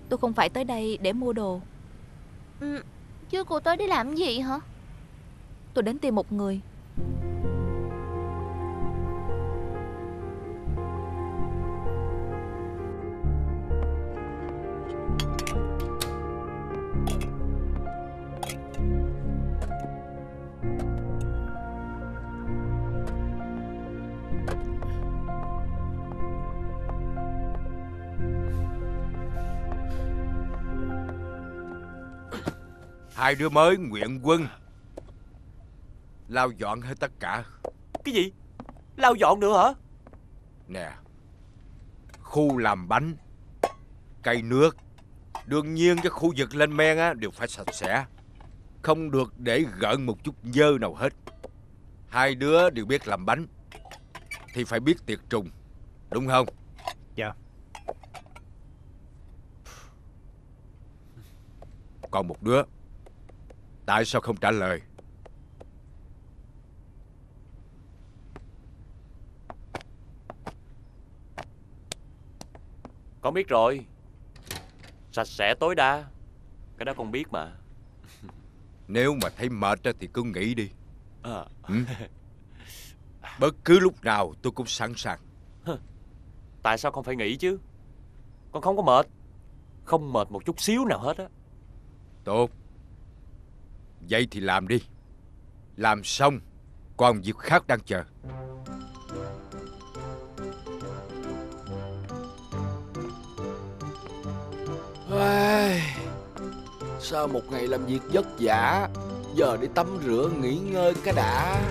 Tôi không phải tới đây để mua đồ. Chứ cô tới để làm gì hả? Tôi đến tìm một người. Hai đứa mới nguyện quân lau dọn hết tất cả. Cái gì? Lau dọn nữa hả? Nè, khu làm bánh, cây nước, đương nhiên cái khu vực lên men á, đều phải sạch sẽ, không được để gợn một chút dơ nào hết. Hai đứa đều biết làm bánh thì phải biết tiệt trùng, đúng không? Dạ. Còn một đứa, tại sao không trả lời? Con biết rồi, sạch sẽ tối đa, cái đó con biết mà. Nếu mà thấy mệt thì cứ nghỉ đi. Bất cứ lúc nào tôi cũng sẵn sàng. Tại sao con phải nghỉ chứ? Con không có mệt, không mệt một chút xíu nào hết á. Tốt, vậy thì làm đi, làm xong còn việc khác đang chờ. Sau một ngày làm việc vất vả, giờ đi tắm rửa nghỉ ngơi cái đã.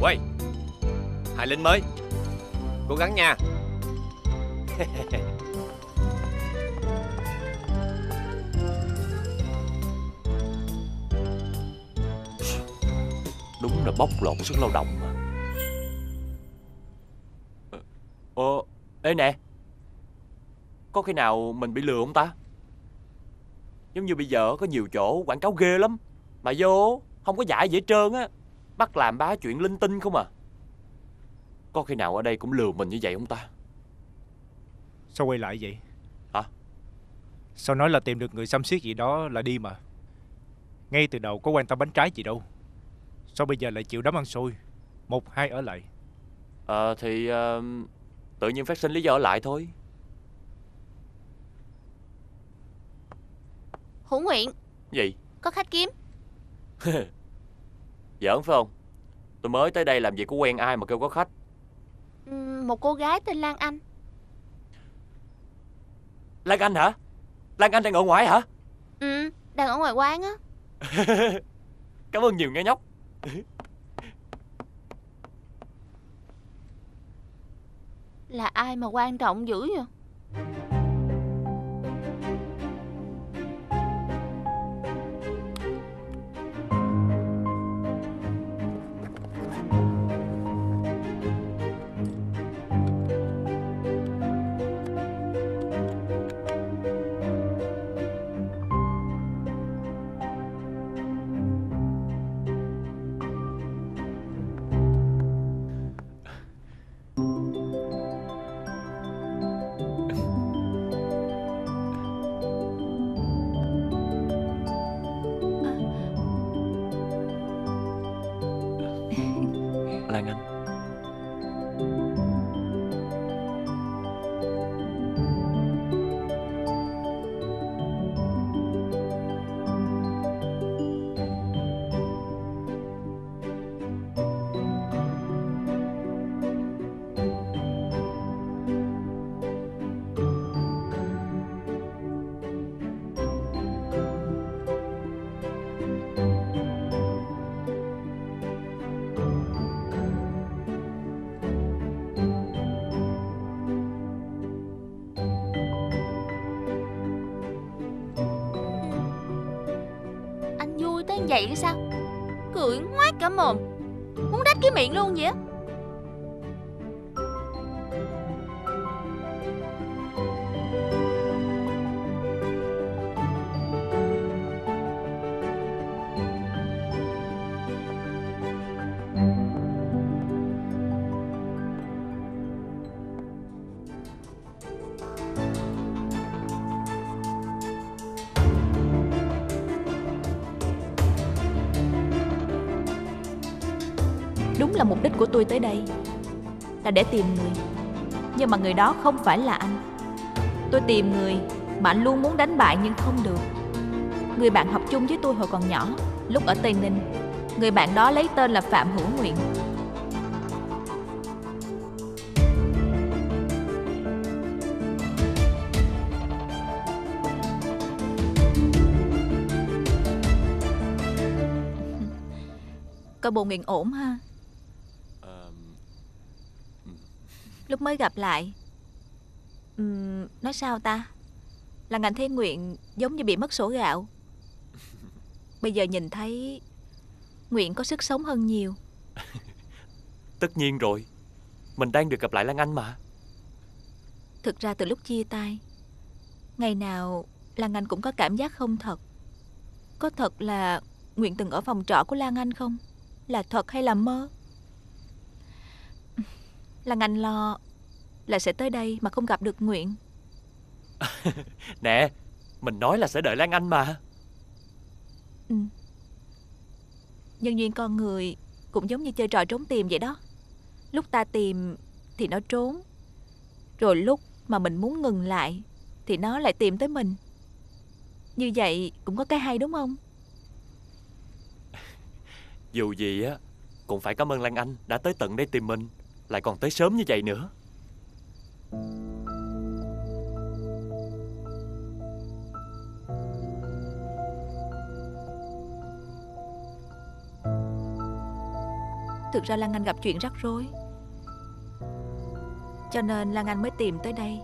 Quay, Hải Linh mới, cố gắng nha. Đúng là bóc lột sức lao động mà. Ê nè, có khi nào mình bị lừa không ta? Giống như bây giờ có nhiều chỗ quảng cáo ghê lắm, mà vô không có giải dễ trơn á, bắt làm bá chuyện linh tinh không à. Có khi nào ở đây cũng lừa mình như vậy không ta? Sao quay lại vậy? Hả? Sao nói là tìm được người xăm xiết gì đó là đi mà. Ngay từ đầu có quan tâm bánh trái gì đâu, sao bây giờ lại chịu đám ăn xôi? Một hai ở lại. Tự nhiên phát sinh lý do ở lại thôi. Hữu Nguyện. Gì? Có khách kiếm. Giỡn phải không? Tôi mới tới đây làm gì có quen ai mà kêu có khách. Một cô gái tên Lan Anh. Lan Anh hả? Lan Anh đang ở ngoài hả? Ừ, đang ở ngoài quán á. Cảm ơn nhiều nghe nhóc. Là ai mà quan trọng dữ vậy? vậy hay sao? Cười ngoác cả mồm, muốn đách cái miệng luôn vậy. Đúng là mục đích của tôi tới đây là để tìm người, nhưng mà người đó không phải là anh. Tôi tìm người mà anh luôn muốn đánh bại nhưng không được. Người bạn học chung với tôi hồi còn nhỏ, lúc ở Tây Ninh. Người bạn đó lấy tên là Phạm Hữu Nguyện. Coi bộ Nguyện ổn ha. Lúc mới gặp lại, nói sao ta, là Ngành thấy Nguyện giống như bị mất sổ gạo. Bây giờ nhìn thấy Nguyện có sức sống hơn nhiều. Tất nhiên rồi, mình đang được gặp lại Lan Anh mà. Thực ra từ lúc chia tay, ngày nào Lan Anh cũng có cảm giác không thật. Có thật là Nguyện từng ở phòng trọ của Lan Anh không? Là thật hay là mơ? Lan Anh lo là sẽ tới đây mà không gặp được Nguyện. Nè, mình nói là sẽ đợi Lan Anh mà. Ừ. Nhân duyên con người cũng giống như chơi trò trốn tìm vậy đó. Lúc ta tìm thì nó trốn, rồi lúc mà mình muốn ngừng lại thì nó lại tìm tới mình. Như vậy cũng có cái hay đúng không? Dù gì á cũng phải cảm ơn Lan Anh đã tới tận đây tìm mình, lại còn tới sớm như vậy nữa. Thực ra Lan Anh gặp chuyện rắc rối, cho nên Lan Anh mới tìm tới đây.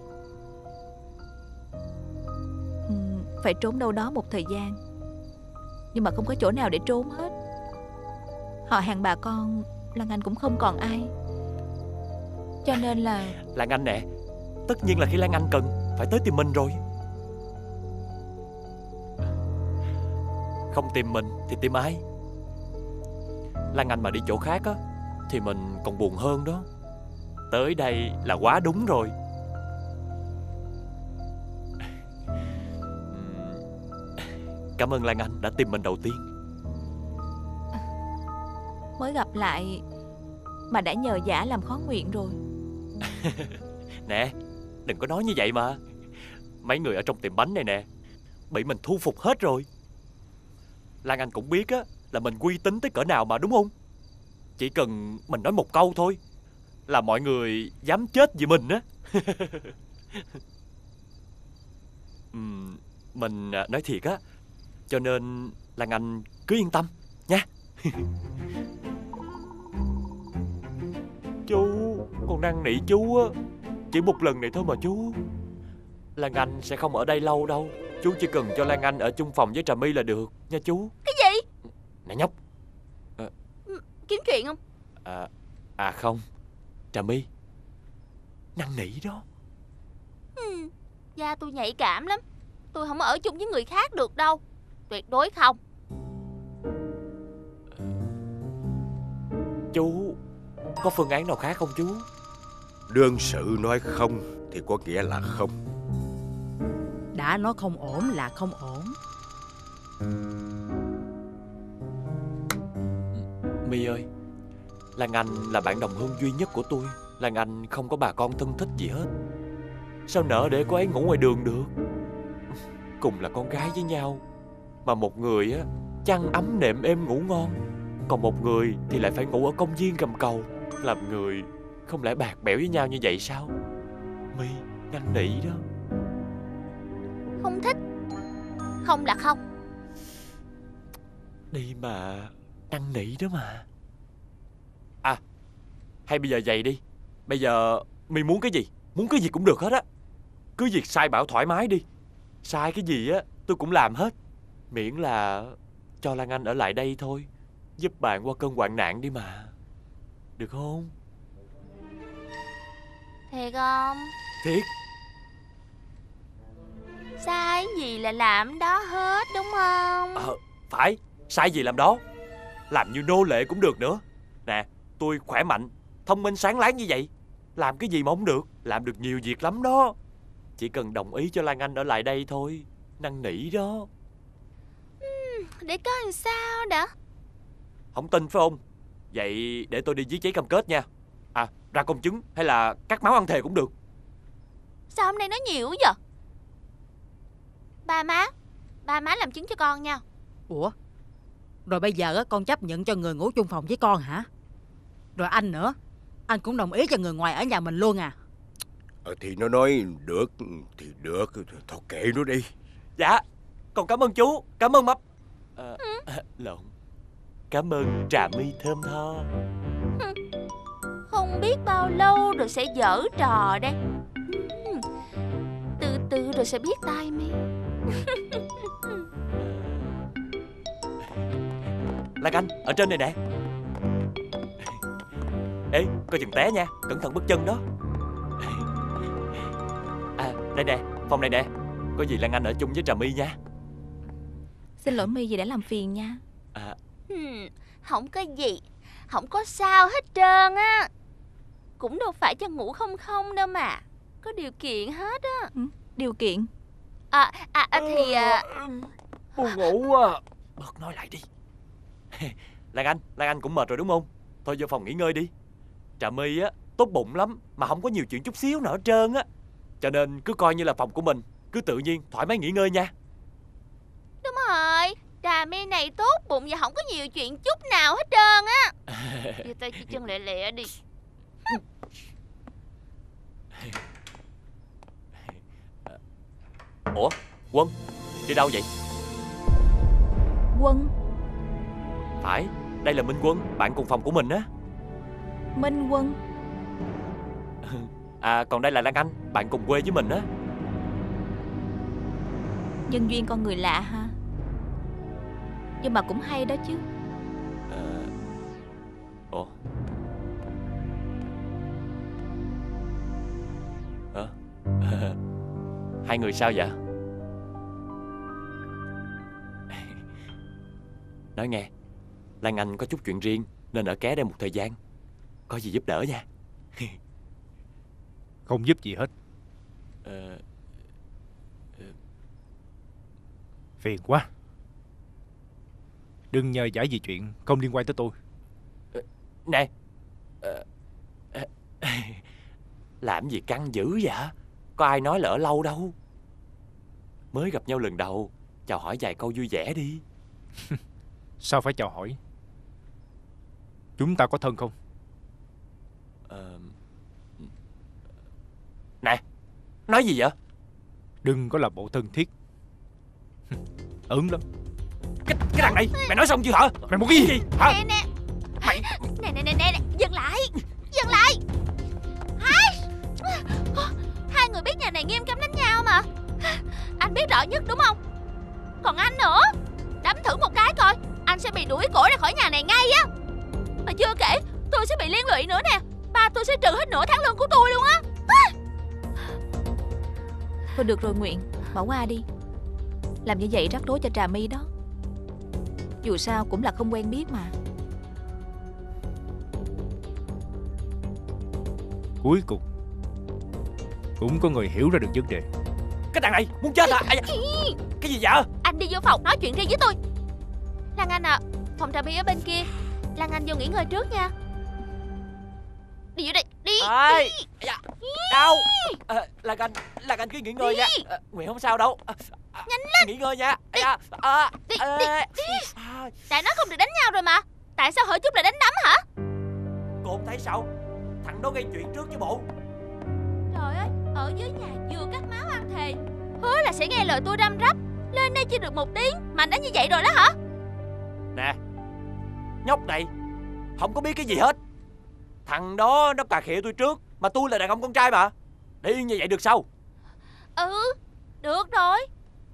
Phải trốn đâu đó một thời gian, nhưng mà không có chỗ nào để trốn hết. Họ hàng bà con Lan Anh cũng không còn ai, cho nên là... Lan Anh nè, tất nhiên là khi Lan Anh cần phải tới tìm mình rồi. Không tìm mình thì tìm ai? Lan Anh mà đi chỗ khác á thì mình còn buồn hơn đó. Tới đây là quá đúng rồi. Cảm ơn Lan Anh đã tìm mình đầu tiên. Mới gặp lại mà đã nhờ vả làm khó Nguyện rồi. Nè, đừng có nói như vậy mà. Mấy người ở trong tiệm bánh này nè, bị mình thu phục hết rồi. Lan Anh cũng biết á là mình uy tín tới cỡ nào mà đúng không? Chỉ cần mình nói một câu thôi là mọi người dám chết vì mình á. Mình nói thiệt á, cho nên Lan Anh cứ yên tâm nha. Chú, con năn nỉ chú á, chỉ một lần này thôi mà chú. Lan Anh sẽ không ở đây lâu đâu. Chú chỉ cần cho Lan Anh ở chung phòng với Trà My là được nha chú. Cái gì? Nè nhóc, kiếm chuyện không? À không, Trà My năn nỉ đó. Da tôi nhạy cảm lắm, tôi không ở chung với người khác được đâu. Tuyệt đối không. Chú có phương án nào khác không chú? Đương sự nói không thì có nghĩa là không. Đã nói không ổn là không ổn. My ơi, Lan Anh là bạn đồng hương duy nhất của tôi. Lan Anh không có bà con thân thích gì hết, sao nỡ để cô ấy ngủ ngoài đường được? Cùng là con gái với nhau mà, một người á chăn ấm nệm êm ngủ ngon, còn một người thì lại phải ngủ ở công viên gầm cầu. Làm người không lẽ bạc bẽo với nhau như vậy sao? My năn nỉ đó. Không thích, không là không. Đi mà, năn nỉ đó mà. À, hay bây giờ vậy đi, bây giờ My muốn cái gì cũng được hết á. Cứ việc sai bảo thoải mái đi, sai cái gì á tôi cũng làm hết, miễn là cho Lan Anh ở lại đây thôi, giúp bạn qua cơn hoạn nạn đi mà, được không? Thiệt không? Thiệt. Sai gì là làm đó hết đúng không? Phải, sai gì làm đó. Làm như nô lệ cũng được nữa. Nè, tôi khỏe mạnh, thông minh sáng láng như vậy, làm cái gì mà không được. Làm được nhiều việc lắm đó. Chỉ cần đồng ý cho Lan Anh ở lại đây thôi. Năn nỉ đó. Để coi làm sao đã. Không tin phải không? Vậy để tôi đi viết giấy cam kết nha. À, ra công chứng hay là cắt máu ăn thề cũng được. Sao hôm nay nói nhiều vậy? Ba má làm chứng cho con nha. Ủa, rồi bây giờ con chấp nhận cho người ngủ chung phòng với con hả? Rồi anh nữa, anh cũng đồng ý cho người ngoài ở nhà mình luôn à? Thì nó nói được thì được, thôi kệ nó đi. Dạ, con cảm ơn chú, cảm ơn mập. Lộn, cảm ơn Trà My thơm tho. Không biết bao lâu rồi sẽ dở trò đây. Từ từ rồi sẽ biết tai mi. Lan Anh, ở trên này nè. Ê, coi chừng té nha, cẩn thận bước chân đó. À, đây nè, phòng này nè. Có gì Lan Anh ở chung với Trà My nha. Xin lỗi My vì đã làm phiền nha. Không có gì, không có sao hết trơn á. Cũng đâu phải cho ngủ không không đâu mà, có điều kiện hết á. Điều kiện? Buồn ngủ quá. Bớt nói lại đi. Lan Anh cũng mệt rồi đúng không? Thôi vô phòng nghỉ ngơi đi. Trà My á, tốt bụng lắm mà không có nhiều chuyện chút xíu nào hết trơn á. Cho nên cứ coi như là phòng của mình, cứ tự nhiên thoải mái nghỉ ngơi nha. Đúng rồi, Trà My này tốt bụng và không có nhiều chuyện chút nào hết trơn á. Đưa tay chỉ chân lẹ lẹ đi. Ủa, Quân, đi đâu vậy? Quân? Phải, đây là Minh Quân, bạn cùng phòng của mình á. Minh Quân? À, còn đây là Lan Anh, bạn cùng quê với mình á. Nhân duyên con người lạ ha. Nhưng mà cũng hay đó chứ. Ủa? Hả? Hai người sao vậy? Nói nghe, Lan Anh có chút chuyện riêng nên ở ké đây một thời gian. Có gì giúp đỡ nha. Không giúp gì hết. Phiền quá. Đừng nhờ giải gì chuyện không liên quan tới tôi. Nè, làm gì căng dữ vậy? Có ai nói là ở lâu đâu. Mới gặp nhau lần đầu, chào hỏi vài câu vui vẻ đi. Sao phải chào hỏi? Chúng ta có thân không? Nè, nói gì vậy? Đừng có làm bộ thân thiết. Ớn lắm. Cái thằng này, mày nói xong chưa hả? Mày muốn cái gì hả? Nè nè mày... Nè, dừng lại. Hai người biết nhà này nghiêm cấm đánh nhau mà. Anh biết rõ nhất đúng không? Còn anh nữa, đấm thử một cái coi, anh sẽ bị đuổi cổ ra khỏi nhà này ngay á. Mà chưa kể, tôi sẽ bị liên lụy nữa nè. Ba tôi sẽ trừ hết nửa tháng lương của tôi luôn á. Thôi được rồi Nguyện, bỏ qua đi. Làm như vậy rắc rối cho Trà My đó. Dù sao cũng là không quen biết mà. Cuối cùng cũng có người hiểu ra được vấn đề. Cái thằng này muốn chết hả? Cái gì vậy? Anh đi vô phòng nói chuyện riêng với tôi. Lan Anh à, phòng Trà My ở bên kia. Lan Anh vô nghỉ ngơi trước nha. Đi vô đây, đi. Đau. Lan Anh cứ nghỉ ngơi đi. Nha, Nguyện không sao đâu. Nhanh lên, nghỉ ngơi nha. Đi. Tại nó không được đánh nhau rồi mà, tại sao hở chút lại đánh đấm hả? Cô không thấy sao? Thằng đó gây chuyện trước chứ bộ. Trời ơi, ở dưới nhà vừa cắt máu ăn thề, hứa là sẽ nghe lời tôi răm rắp. Lên đây chưa được một tiếng mà anh đã như vậy rồi đó hả? Nè, nhóc này không có biết cái gì hết. Thằng đó nó cà khịa tôi trước, mà tôi là đàn ông con trai mà. Để yên như vậy được sao? Được rồi,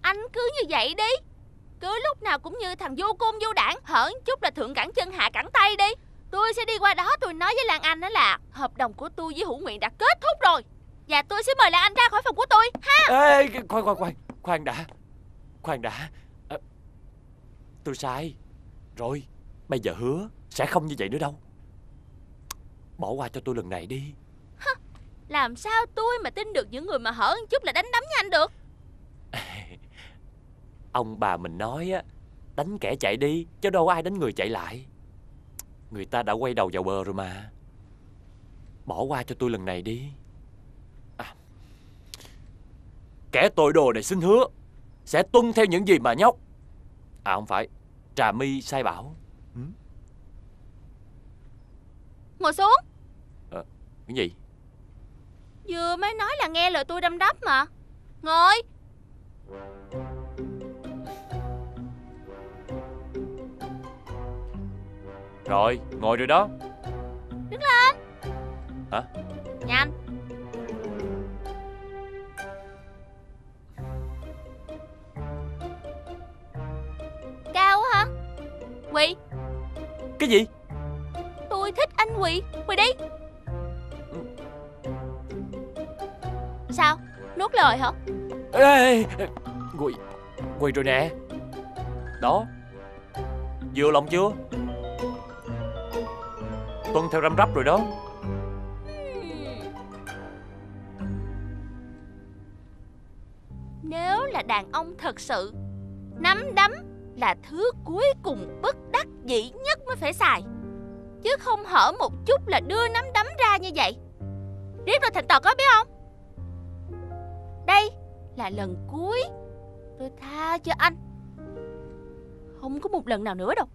anh cứ như vậy đi. Cứ lúc nào cũng như thằng vô côn vô đảng, hở chút là thượng cẳng chân hạ cẳng tay đi. Tôi sẽ đi qua đó, tôi nói với Lan Anh đó là hợp đồng của tôi với Hữu Nguyện đã kết thúc rồi, và tôi sẽ mời Lan Anh ra khỏi phòng của tôi ha. Ê, khoan đã à, tôi sai rồi. Bây giờ hứa sẽ không như vậy nữa đâu. Bỏ qua cho tôi lần này đi. Làm sao tôi mà tin được những người mà hở một chút là đánh đấm như anh được? Ông bà mình nói á, đánh kẻ chạy đi chứ đâu có ai đánh người chạy lại. Người ta đã quay đầu vào bờ rồi mà. Bỏ qua cho tôi lần này đi. Kẻ tội đồ này xin hứa sẽ tuân theo những gì mà nhóc, à không phải, Trà My sai bảo. Ngồi xuống. Cái gì? Vừa mới nói là nghe lời tôi đâm đắp mà. Ngồi. Rồi, ngồi rồi đó. Đứng lên. Hả? Nhanh. Cao quá hả? Quỳ. Cái gì? Tôi thích anh quỳ. Quỳ đi. Sao? Nuốt lời hả? Ê, quỳ rồi nè. Đó. Vừa lòng chưa? Tuân theo răm rắp rồi đó. Nếu là đàn ông thật sự, nắm đấm là thứ cuối cùng bất đắc dĩ nhất mới phải xài, chứ không hở một chút là đưa nắm đấm ra như vậy. Riết rồi thành tật có biết không? Đây là lần cuối tôi tha cho anh, không có một lần nào nữa đâu.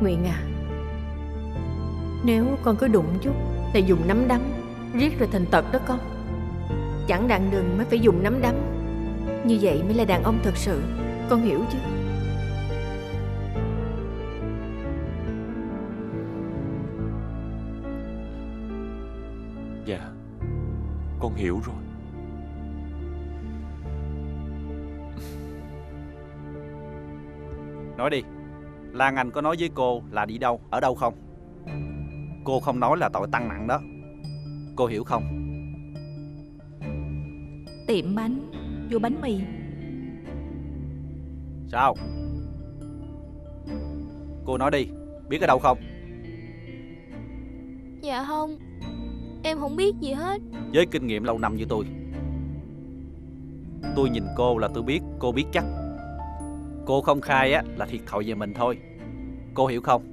Nguyện à, nếu con cứ đụng chút là dùng nắm đấm, riết rồi thành tật đó con. Chẳng đặng đừng mới phải dùng nắm đấm, như vậy mới là đàn ông thật sự, con hiểu chứ? Dạ, con hiểu rồi. Nói đi, Lan Anh có nói với cô là đi đâu, ở đâu không? Cô không nói là tội tăng nặng đó, cô hiểu không? Tiệm bánh, Du Bánh Mì. Sao? Cô nói đi, biết ở đâu không? Dạ không, em không biết gì hết. Với kinh nghiệm lâu năm như tôi nhìn cô là tôi biết, cô biết chắc. Cô không khai á là thiệt thòi về mình thôi, cô hiểu không?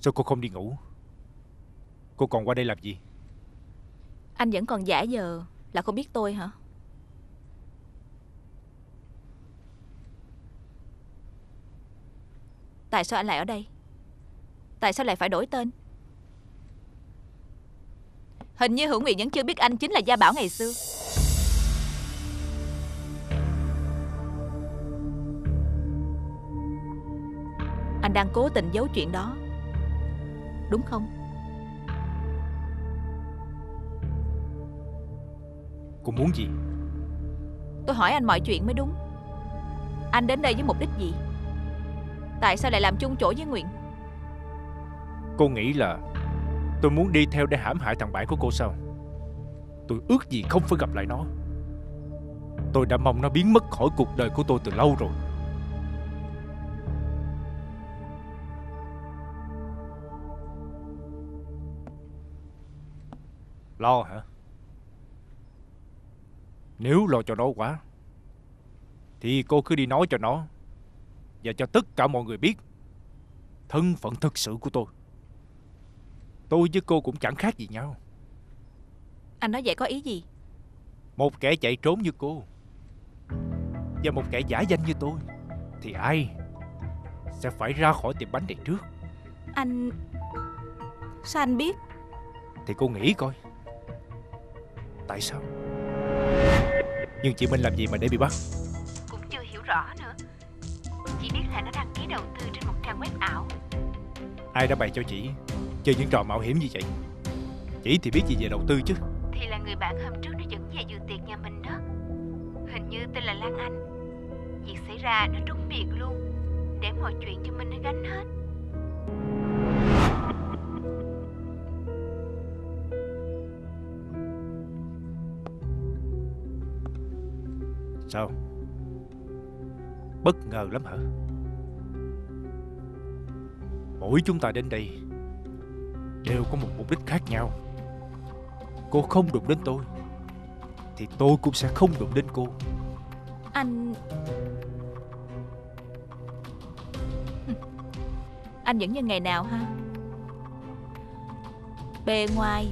Sao cô không đi ngủ? Cô còn qua đây làm gì? Anh vẫn còn giả vờ là không biết tôi hả? Tại sao anh lại ở đây? Tại sao lại phải đổi tên? Hình như Hữu Nguyện vẫn chưa biết anh chính là Gia Bảo ngày xưa. Anh đang cố tình giấu chuyện đó, đúng không? Cô muốn gì? Tôi hỏi anh mọi chuyện mới đúng. Anh đến đây với mục đích gì? Tại sao lại làm chung chỗ với Nguyện? Cô nghĩ là tôi muốn đi theo để hãm hại thằng bạn của cô sao? Tôi ước gì không phải gặp lại nó. Tôi đã mong nó biến mất khỏi cuộc đời của tôi từ lâu rồi. Lo hả? Nếu lo cho nó quá thì cô cứ đi nói cho nó và cho tất cả mọi người biết thân phận thực sự của tôi. Tôi với cô cũng chẳng khác gì nhau. Anh nói vậy có ý gì? Một kẻ chạy trốn như cô và một kẻ giả danh như tôi thì ai sẽ phải ra khỏi tiệm bánh này trước? Anh... sao anh biết? Thì cô nghĩ coi. Tại sao? Nhưng chị Minh làm gì mà để bị bắt? Cũng chưa hiểu rõ nữa. Chỉ biết là nó đăng ký đầu tư trên một trang web ảo. Ai đã bày cho chị chơi những trò mạo hiểm như vậy? Chị thì biết gì về đầu tư chứ? Thì là người bạn hôm trước nó dẫn về dự tiệc nhà mình đó. Hình như tên là Lan Anh. Việc xảy ra nó trúng biệt luôn, để mọi chuyện cho mình nó gánh hết. Sao? Bất ngờ lắm hả? Mỗi chúng ta đến đây đều có một mục đích khác nhau. Cô không đụng đến tôi thì tôi cũng sẽ không đụng đến cô. Anh vẫn như ngày nào ha? Bề ngoài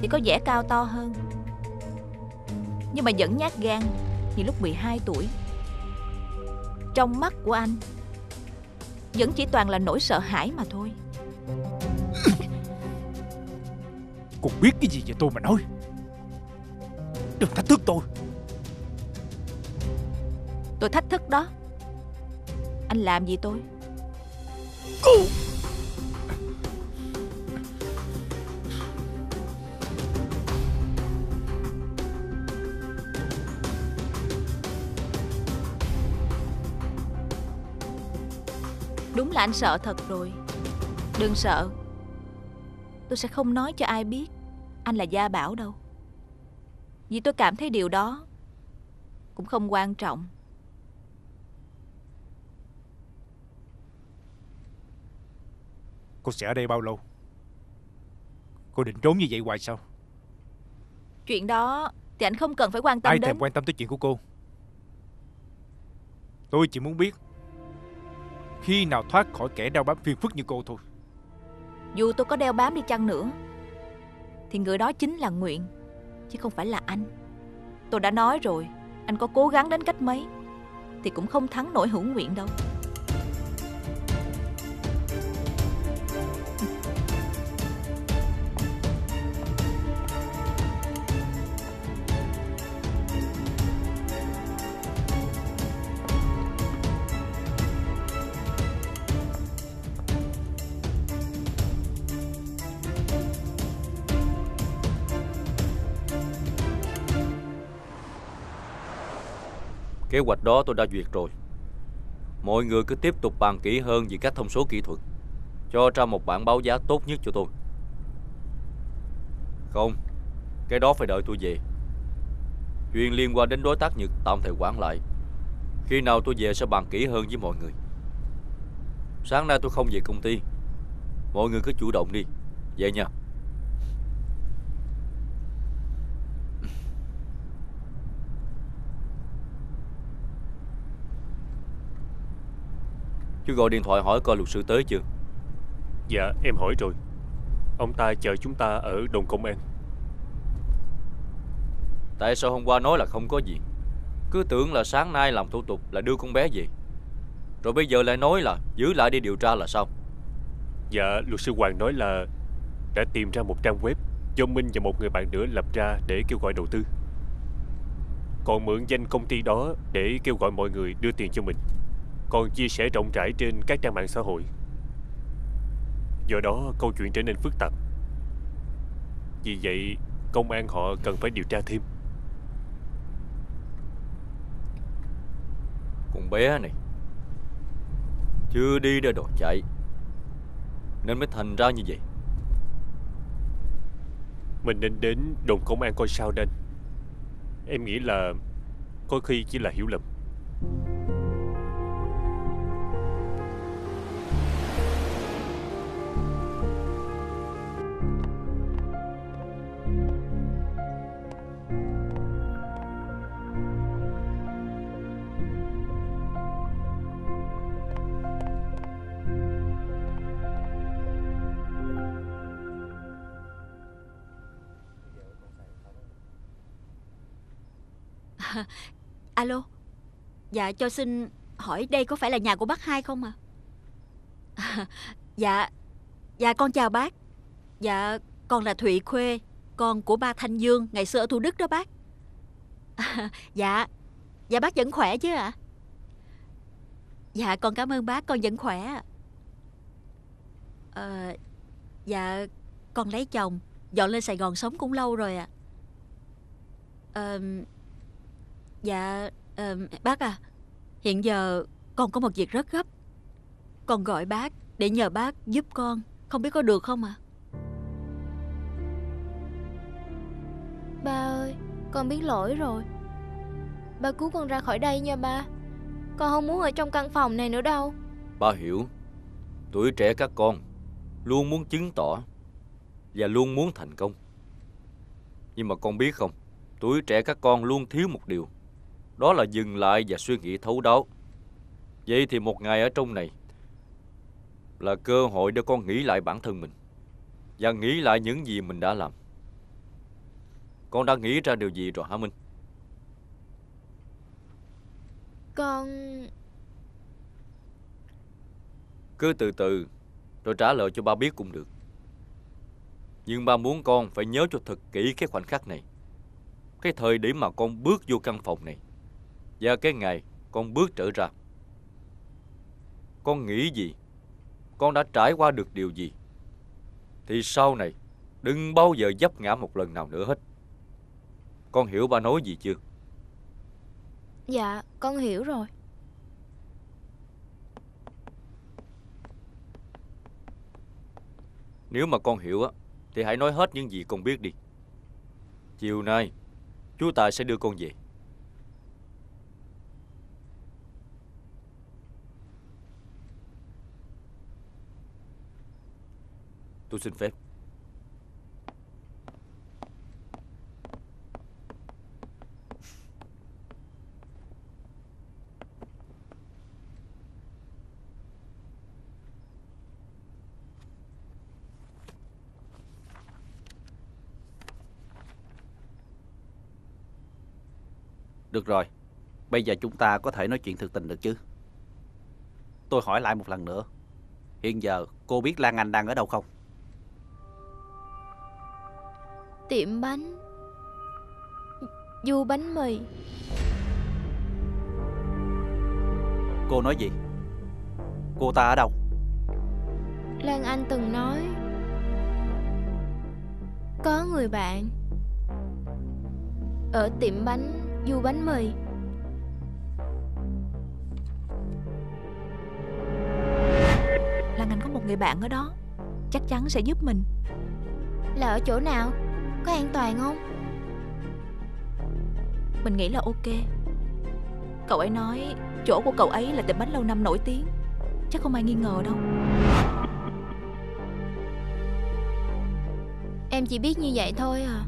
thì có vẻ cao to hơn, nhưng mà vẫn nhát gan như lúc 12 tuổi. Trong mắt của anh vẫn chỉ toàn là nỗi sợ hãi mà thôi. Cô biết cái gì về tôi mà nói? Đừng thách thức tôi. Tôi thách thức đó. Anh làm gì tôi? Đúng là anh sợ thật rồi. Đừng sợ. Tôi sẽ không nói cho ai biết anh là Gia Bảo đâu, vì tôi cảm thấy điều đó cũng không quan trọng. Cô sẽ ở đây bao lâu? Cô định trốn như vậy hoài sao? Chuyện đó thì anh không cần phải quan tâm đến. Ai thèm quan tâm tới chuyện của cô. Tôi chỉ muốn biết khi nào thoát khỏi kẻ đeo bám phiền phức như cô thôi. Dù tôi có đeo bám đi chăng nữa thì người đó chính là Nguyện, chứ không phải là anh. Tôi đã nói rồi, anh có cố gắng đến cách mấy thì cũng không thắng nổi Hữu Nguyện đâu. Kế hoạch đó tôi đã duyệt rồi. Mọi người cứ tiếp tục bàn kỹ hơn về các thông số kỹ thuật, cho ra một bản báo giá tốt nhất cho tôi. Không, cái đó phải đợi tôi về. Chuyện liên quan đến đối tác Nhật tạm thời quản lại. Khi nào tôi về sẽ bàn kỹ hơn với mọi người. Sáng nay tôi không về công ty. Mọi người cứ chủ động đi. Về nha. Chú gọi điện thoại hỏi coi luật sư tới chưa? Dạ, em hỏi rồi. Ông ta chờ chúng ta ở đồn công an. Tại sao hôm qua nói là không có gì? Cứ tưởng là sáng nay làm thủ tục là đưa con bé về, rồi bây giờ lại nói là giữ lại đi điều tra là sao? Dạ, luật sư Hoàng nói là đã tìm ra một trang web do Minh và một người bạn nữa lập ra để kêu gọi đầu tư, còn mượn danh công ty đó để kêu gọi mọi người đưa tiền cho mình, còn chia sẻ rộng rãi trên các trang mạng xã hội. Do đó câu chuyện trở nên phức tạp. Vì vậy công an họ cần phải điều tra thêm. Con bé này chưa đi đã đòi chạy nên mới thành ra như vậy. Mình nên đến đồn công an coi sao đây. Em nghĩ là có khi chỉ là hiểu lầm. Alo. Dạ cho xin hỏi đây có phải là nhà của bác Hai không ạ? Dạ. Dạ con chào bác. Dạ con là Thụy Khuê, con của ba Thanh Dương ngày xưa ở Thủ Đức đó bác. Dạ. Dạ bác vẫn khỏe chứ ạ? Dạ con cảm ơn bác, con vẫn khỏe ạ. Dạ con lấy chồng, dọn lên Sài Gòn sống cũng lâu rồi ạ. Dạ bác à, hiện giờ con có một việc rất gấp, con gọi bác để nhờ bác giúp con, không biết có được không ạ? Ba ơi, con biết lỗi rồi. Ba cứu con ra khỏi đây nha ba. Con không muốn ở trong căn phòng này nữa đâu. Ba hiểu. Tuổi trẻ các con luôn muốn chứng tỏ và luôn muốn thành công. Nhưng mà con biết không, tuổi trẻ các con luôn thiếu một điều, đó là dừng lại và suy nghĩ thấu đáo. Vậy thì một ngày ở trong này là cơ hội để con nghĩ lại bản thân mình và nghĩ lại những gì mình đã làm. Con đã nghĩ ra điều gì rồi hả Minh? Con... cứ từ từ rồi trả lời cho ba biết cũng được. Nhưng ba muốn con phải nhớ cho thật kỹ cái khoảnh khắc này, cái thời điểm mà con bước vô căn phòng này và cái ngày con bước trở ra. Con nghĩ gì, con đã trải qua được điều gì, thì sau này đừng bao giờ vấp ngã một lần nào nữa hết. Con hiểu ba nói gì chưa? Dạ, con hiểu rồi. Nếu mà con hiểu á, thì hãy nói hết những gì con biết đi. Chiều nay, chú Tài sẽ đưa con về. Tôi xin phép. Được rồi, bây giờ chúng ta có thể nói chuyện thực tình được chứ? Tôi hỏi lại một lần nữa, hiện giờ cô biết Lan Anh đang ở đâu không? Tiệm bánh Du Bánh Mì. Cô nói gì? Cô ta ở đâu? Lan Anh từng nói có người bạn ở tiệm bánh Du Bánh Mì. Lan Anh có một người bạn ở đó, chắc chắn sẽ giúp mình. Là ở chỗ nào? Có an toàn không? Mình nghĩ là ok. Cậu ấy nói chỗ của cậu ấy là tiệm bánh lâu năm nổi tiếng, chắc không ai nghi ngờ đâu. Em chỉ biết như vậy thôi à.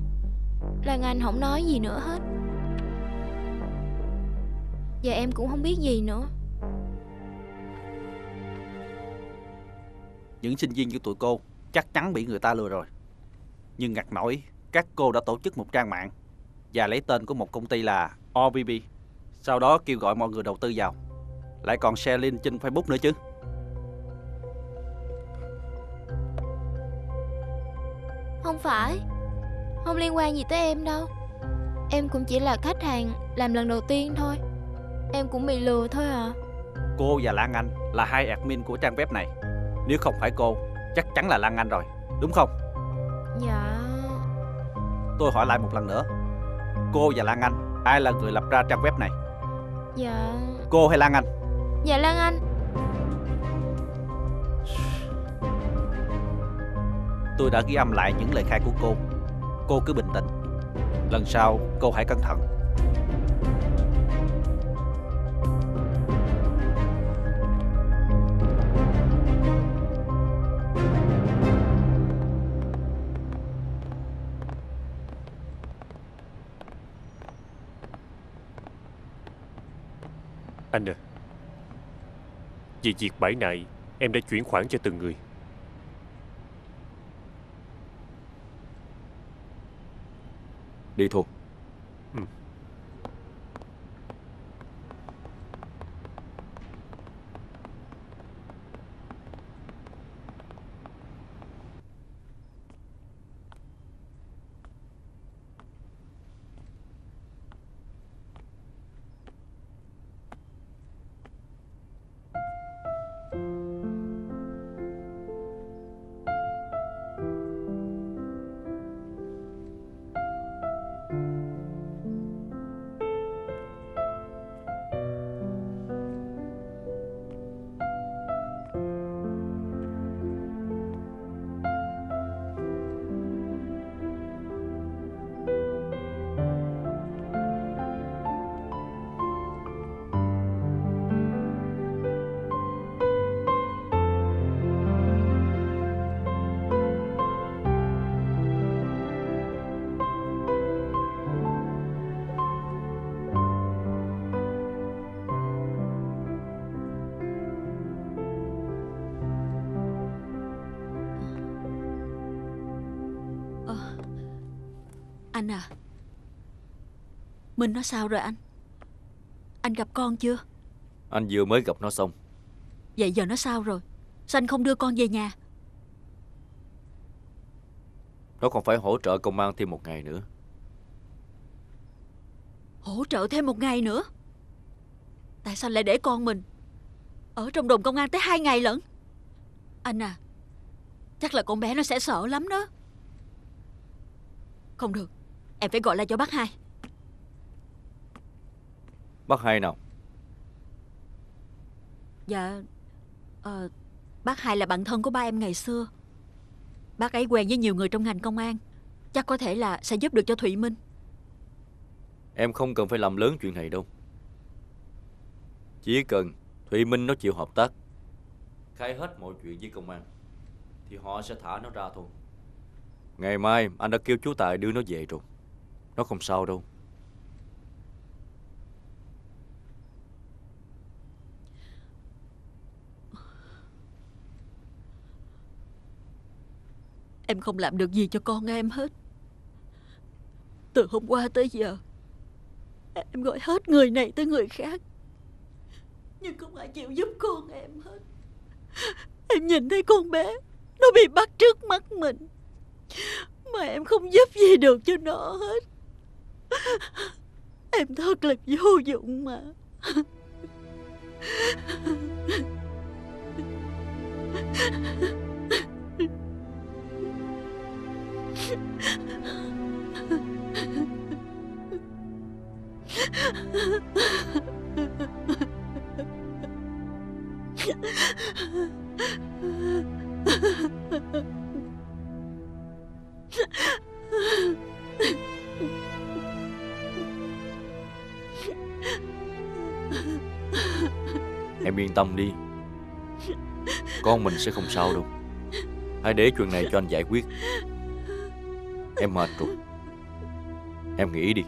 Lan Anh không nói gì nữa hết. Giờ em cũng không biết gì nữa. Những sinh viên như tụi cô chắc chắn bị người ta lừa rồi. Nhưng ngặt nổi, các cô đã tổ chức một trang mạng và lấy tên của một công ty là OBB, sau đó kêu gọi mọi người đầu tư vào, lại còn share link trên Facebook nữa chứ. Không phải, không liên quan gì tới em đâu. Em cũng chỉ là khách hàng làm lần đầu tiên thôi. Em cũng bị lừa thôi à. Cô và Lan Anh là hai admin của trang web này. Nếu không phải cô, chắc chắn là Lan Anh rồi, đúng không? Dạ. Tôi hỏi lại một lần nữa, cô và Lan Anh, ai là người lập ra trang web này? Dạ. Cô hay Lan Anh? Dạ Lan Anh. Tôi đã ghi âm lại những lời khai của cô. Cô cứ bình tĩnh. Lần sau cô hãy cẩn thận. Anh à, vì việc bãi này em đã chuyển khoản cho từng người. Đi thôi. Anh à, Minh nó sao rồi anh? Anh gặp con chưa? Anh vừa mới gặp nó xong. Vậy giờ nó sao rồi? Sao anh không đưa con về nhà? Nó còn phải hỗ trợ công an thêm một ngày nữa. Hỗ trợ thêm một ngày nữa? Tại sao lại để con mình ở trong đồn công an tới 2 ngày lận? Anh à, chắc là con bé nó sẽ sợ lắm đó. Không được, em phải gọi lại cho bác hai. Bác hai nào? Dạ, bác hai là bạn thân của ba em ngày xưa. Bác ấy quen với nhiều người trong ngành công an, chắc có thể là sẽ giúp được cho Thụy Minh. Em không cần phải làm lớn chuyện này đâu. Chỉ cần Thụy Minh nó chịu hợp tác, khai hết mọi chuyện với công an, thì họ sẽ thả nó ra thôi. Ngày mai anh đã kêu chú Tài đưa nó về rồi. Nó không sao đâu. Em không làm được gì cho con em hết. Từ hôm qua tới giờ, em gọi hết người này tới người khác, nhưng không ai chịu giúp con em hết. Em nhìn thấy con bé nó bị bắt trước mắt mình, mà em không giúp gì được cho nó hết. Em thật là vô dụng mà. Em yên tâm đi, con mình sẽ không sao đâu. Hãy để chuyện này cho anh giải quyết. Em mệt rồi, em nghỉ đi.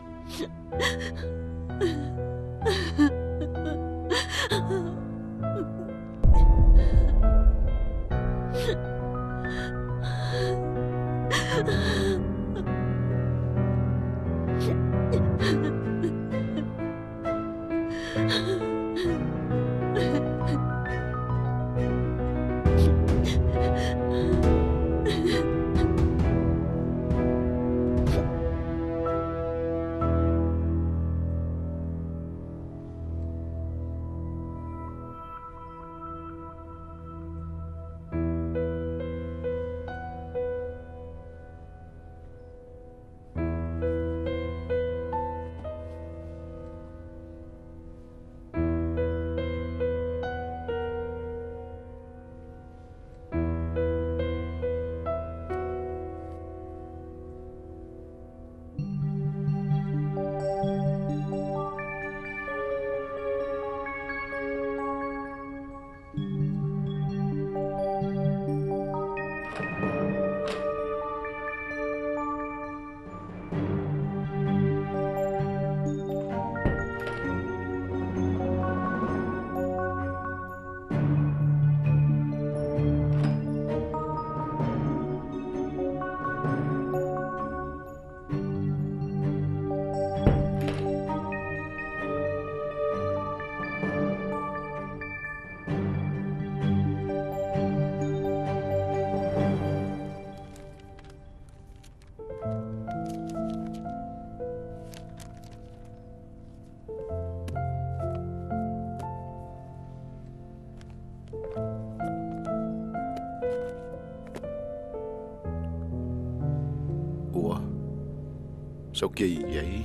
Sao kỳ vậy?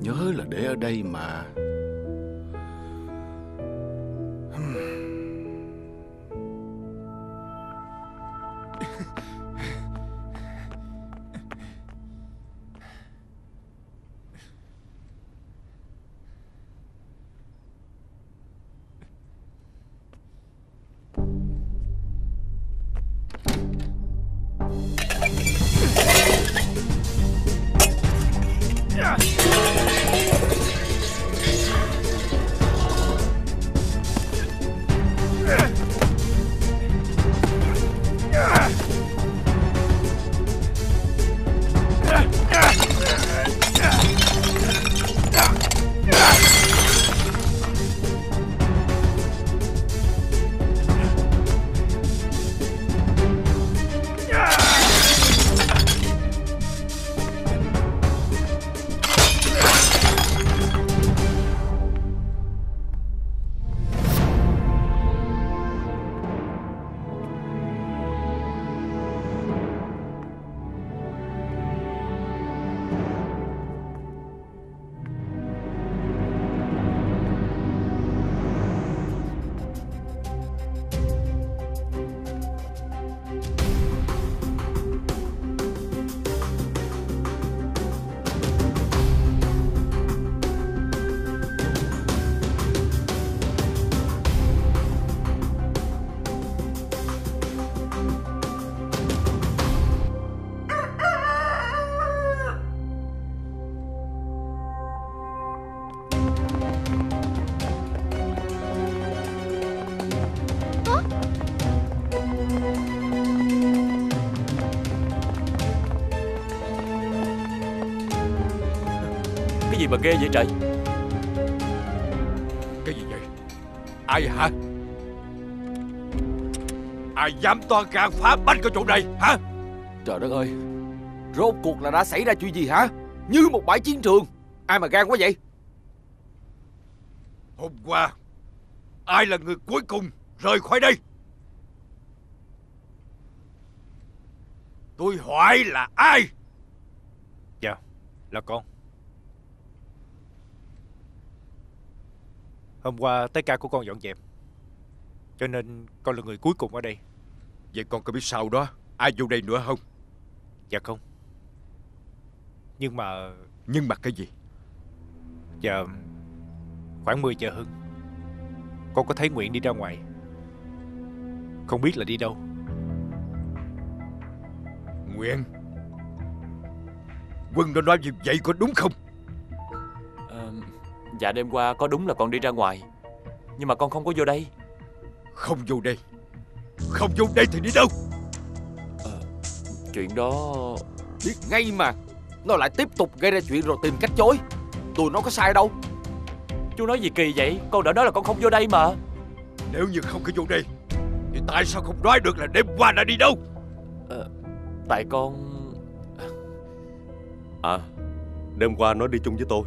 Nhớ là để ở đây mà. Cái gì mà ghê vậy trời? Cái gì vậy? Ai hả? Ai dám to gan phá banh cái chỗ này hả? Trời đất ơi, rốt cuộc là đã xảy ra chuyện gì hả? Như một bãi chiến trường. Ai mà gan quá vậy? Hôm qua ai là người cuối cùng rời khỏi đây? Tôi hỏi là ai? Dạ, là con. Hôm qua tới ca của con dọn dẹp, cho nên con là người cuối cùng ở đây. Vậy con có biết sau đó ai vô đây nữa không? Dạ không. Nhưng mà... Nhưng mà cái gì? Dạ, khoảng 10 giờ hơn, con có thấy Nguyễn đi ra ngoài, không biết là đi đâu. Nguyện, Quân đã nói như vậy có đúng không? Dạ đêm qua có đúng là con đi ra ngoài, nhưng mà con không có vô đây. Không vô đây? Không vô đây thì đi đâu? Chuyện đó... Biết ngay mà, nó lại tiếp tục gây ra chuyện rồi tìm cách chối. Tụi nó có sai đâu. Chú nói gì kỳ vậy? Con đã nói là con không vô đây mà. Nếu như không có vô đây thì tại sao không nói được là đêm qua đã đi đâu? Tại con... À, đêm qua nó đi chung với tôi.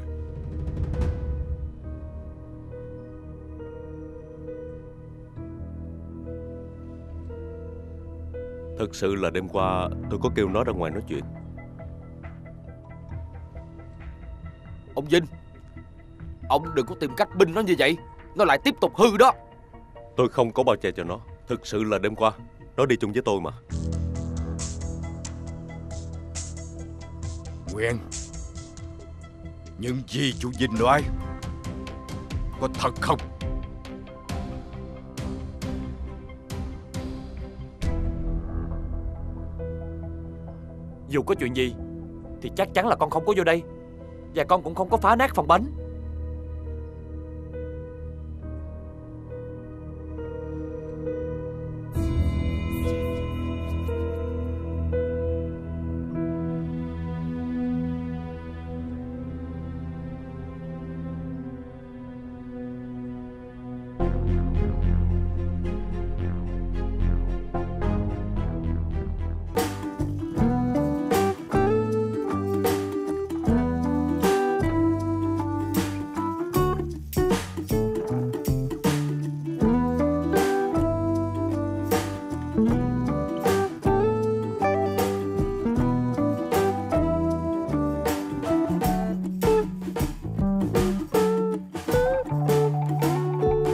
Thật sự là đêm qua tôi có kêu nó ra ngoài nói chuyện. Ông Vinh, ông đừng có tìm cách binh nó như vậy, nó lại tiếp tục hư đó. Tôi không có bao che cho nó. Thực sự là đêm qua nó đi chung với tôi mà. Nguyện, những gì chú Vinh nói có thật không? Dù có chuyện gì thì chắc chắn là con không có vô đây, và con cũng không có phá nát phòng bánh.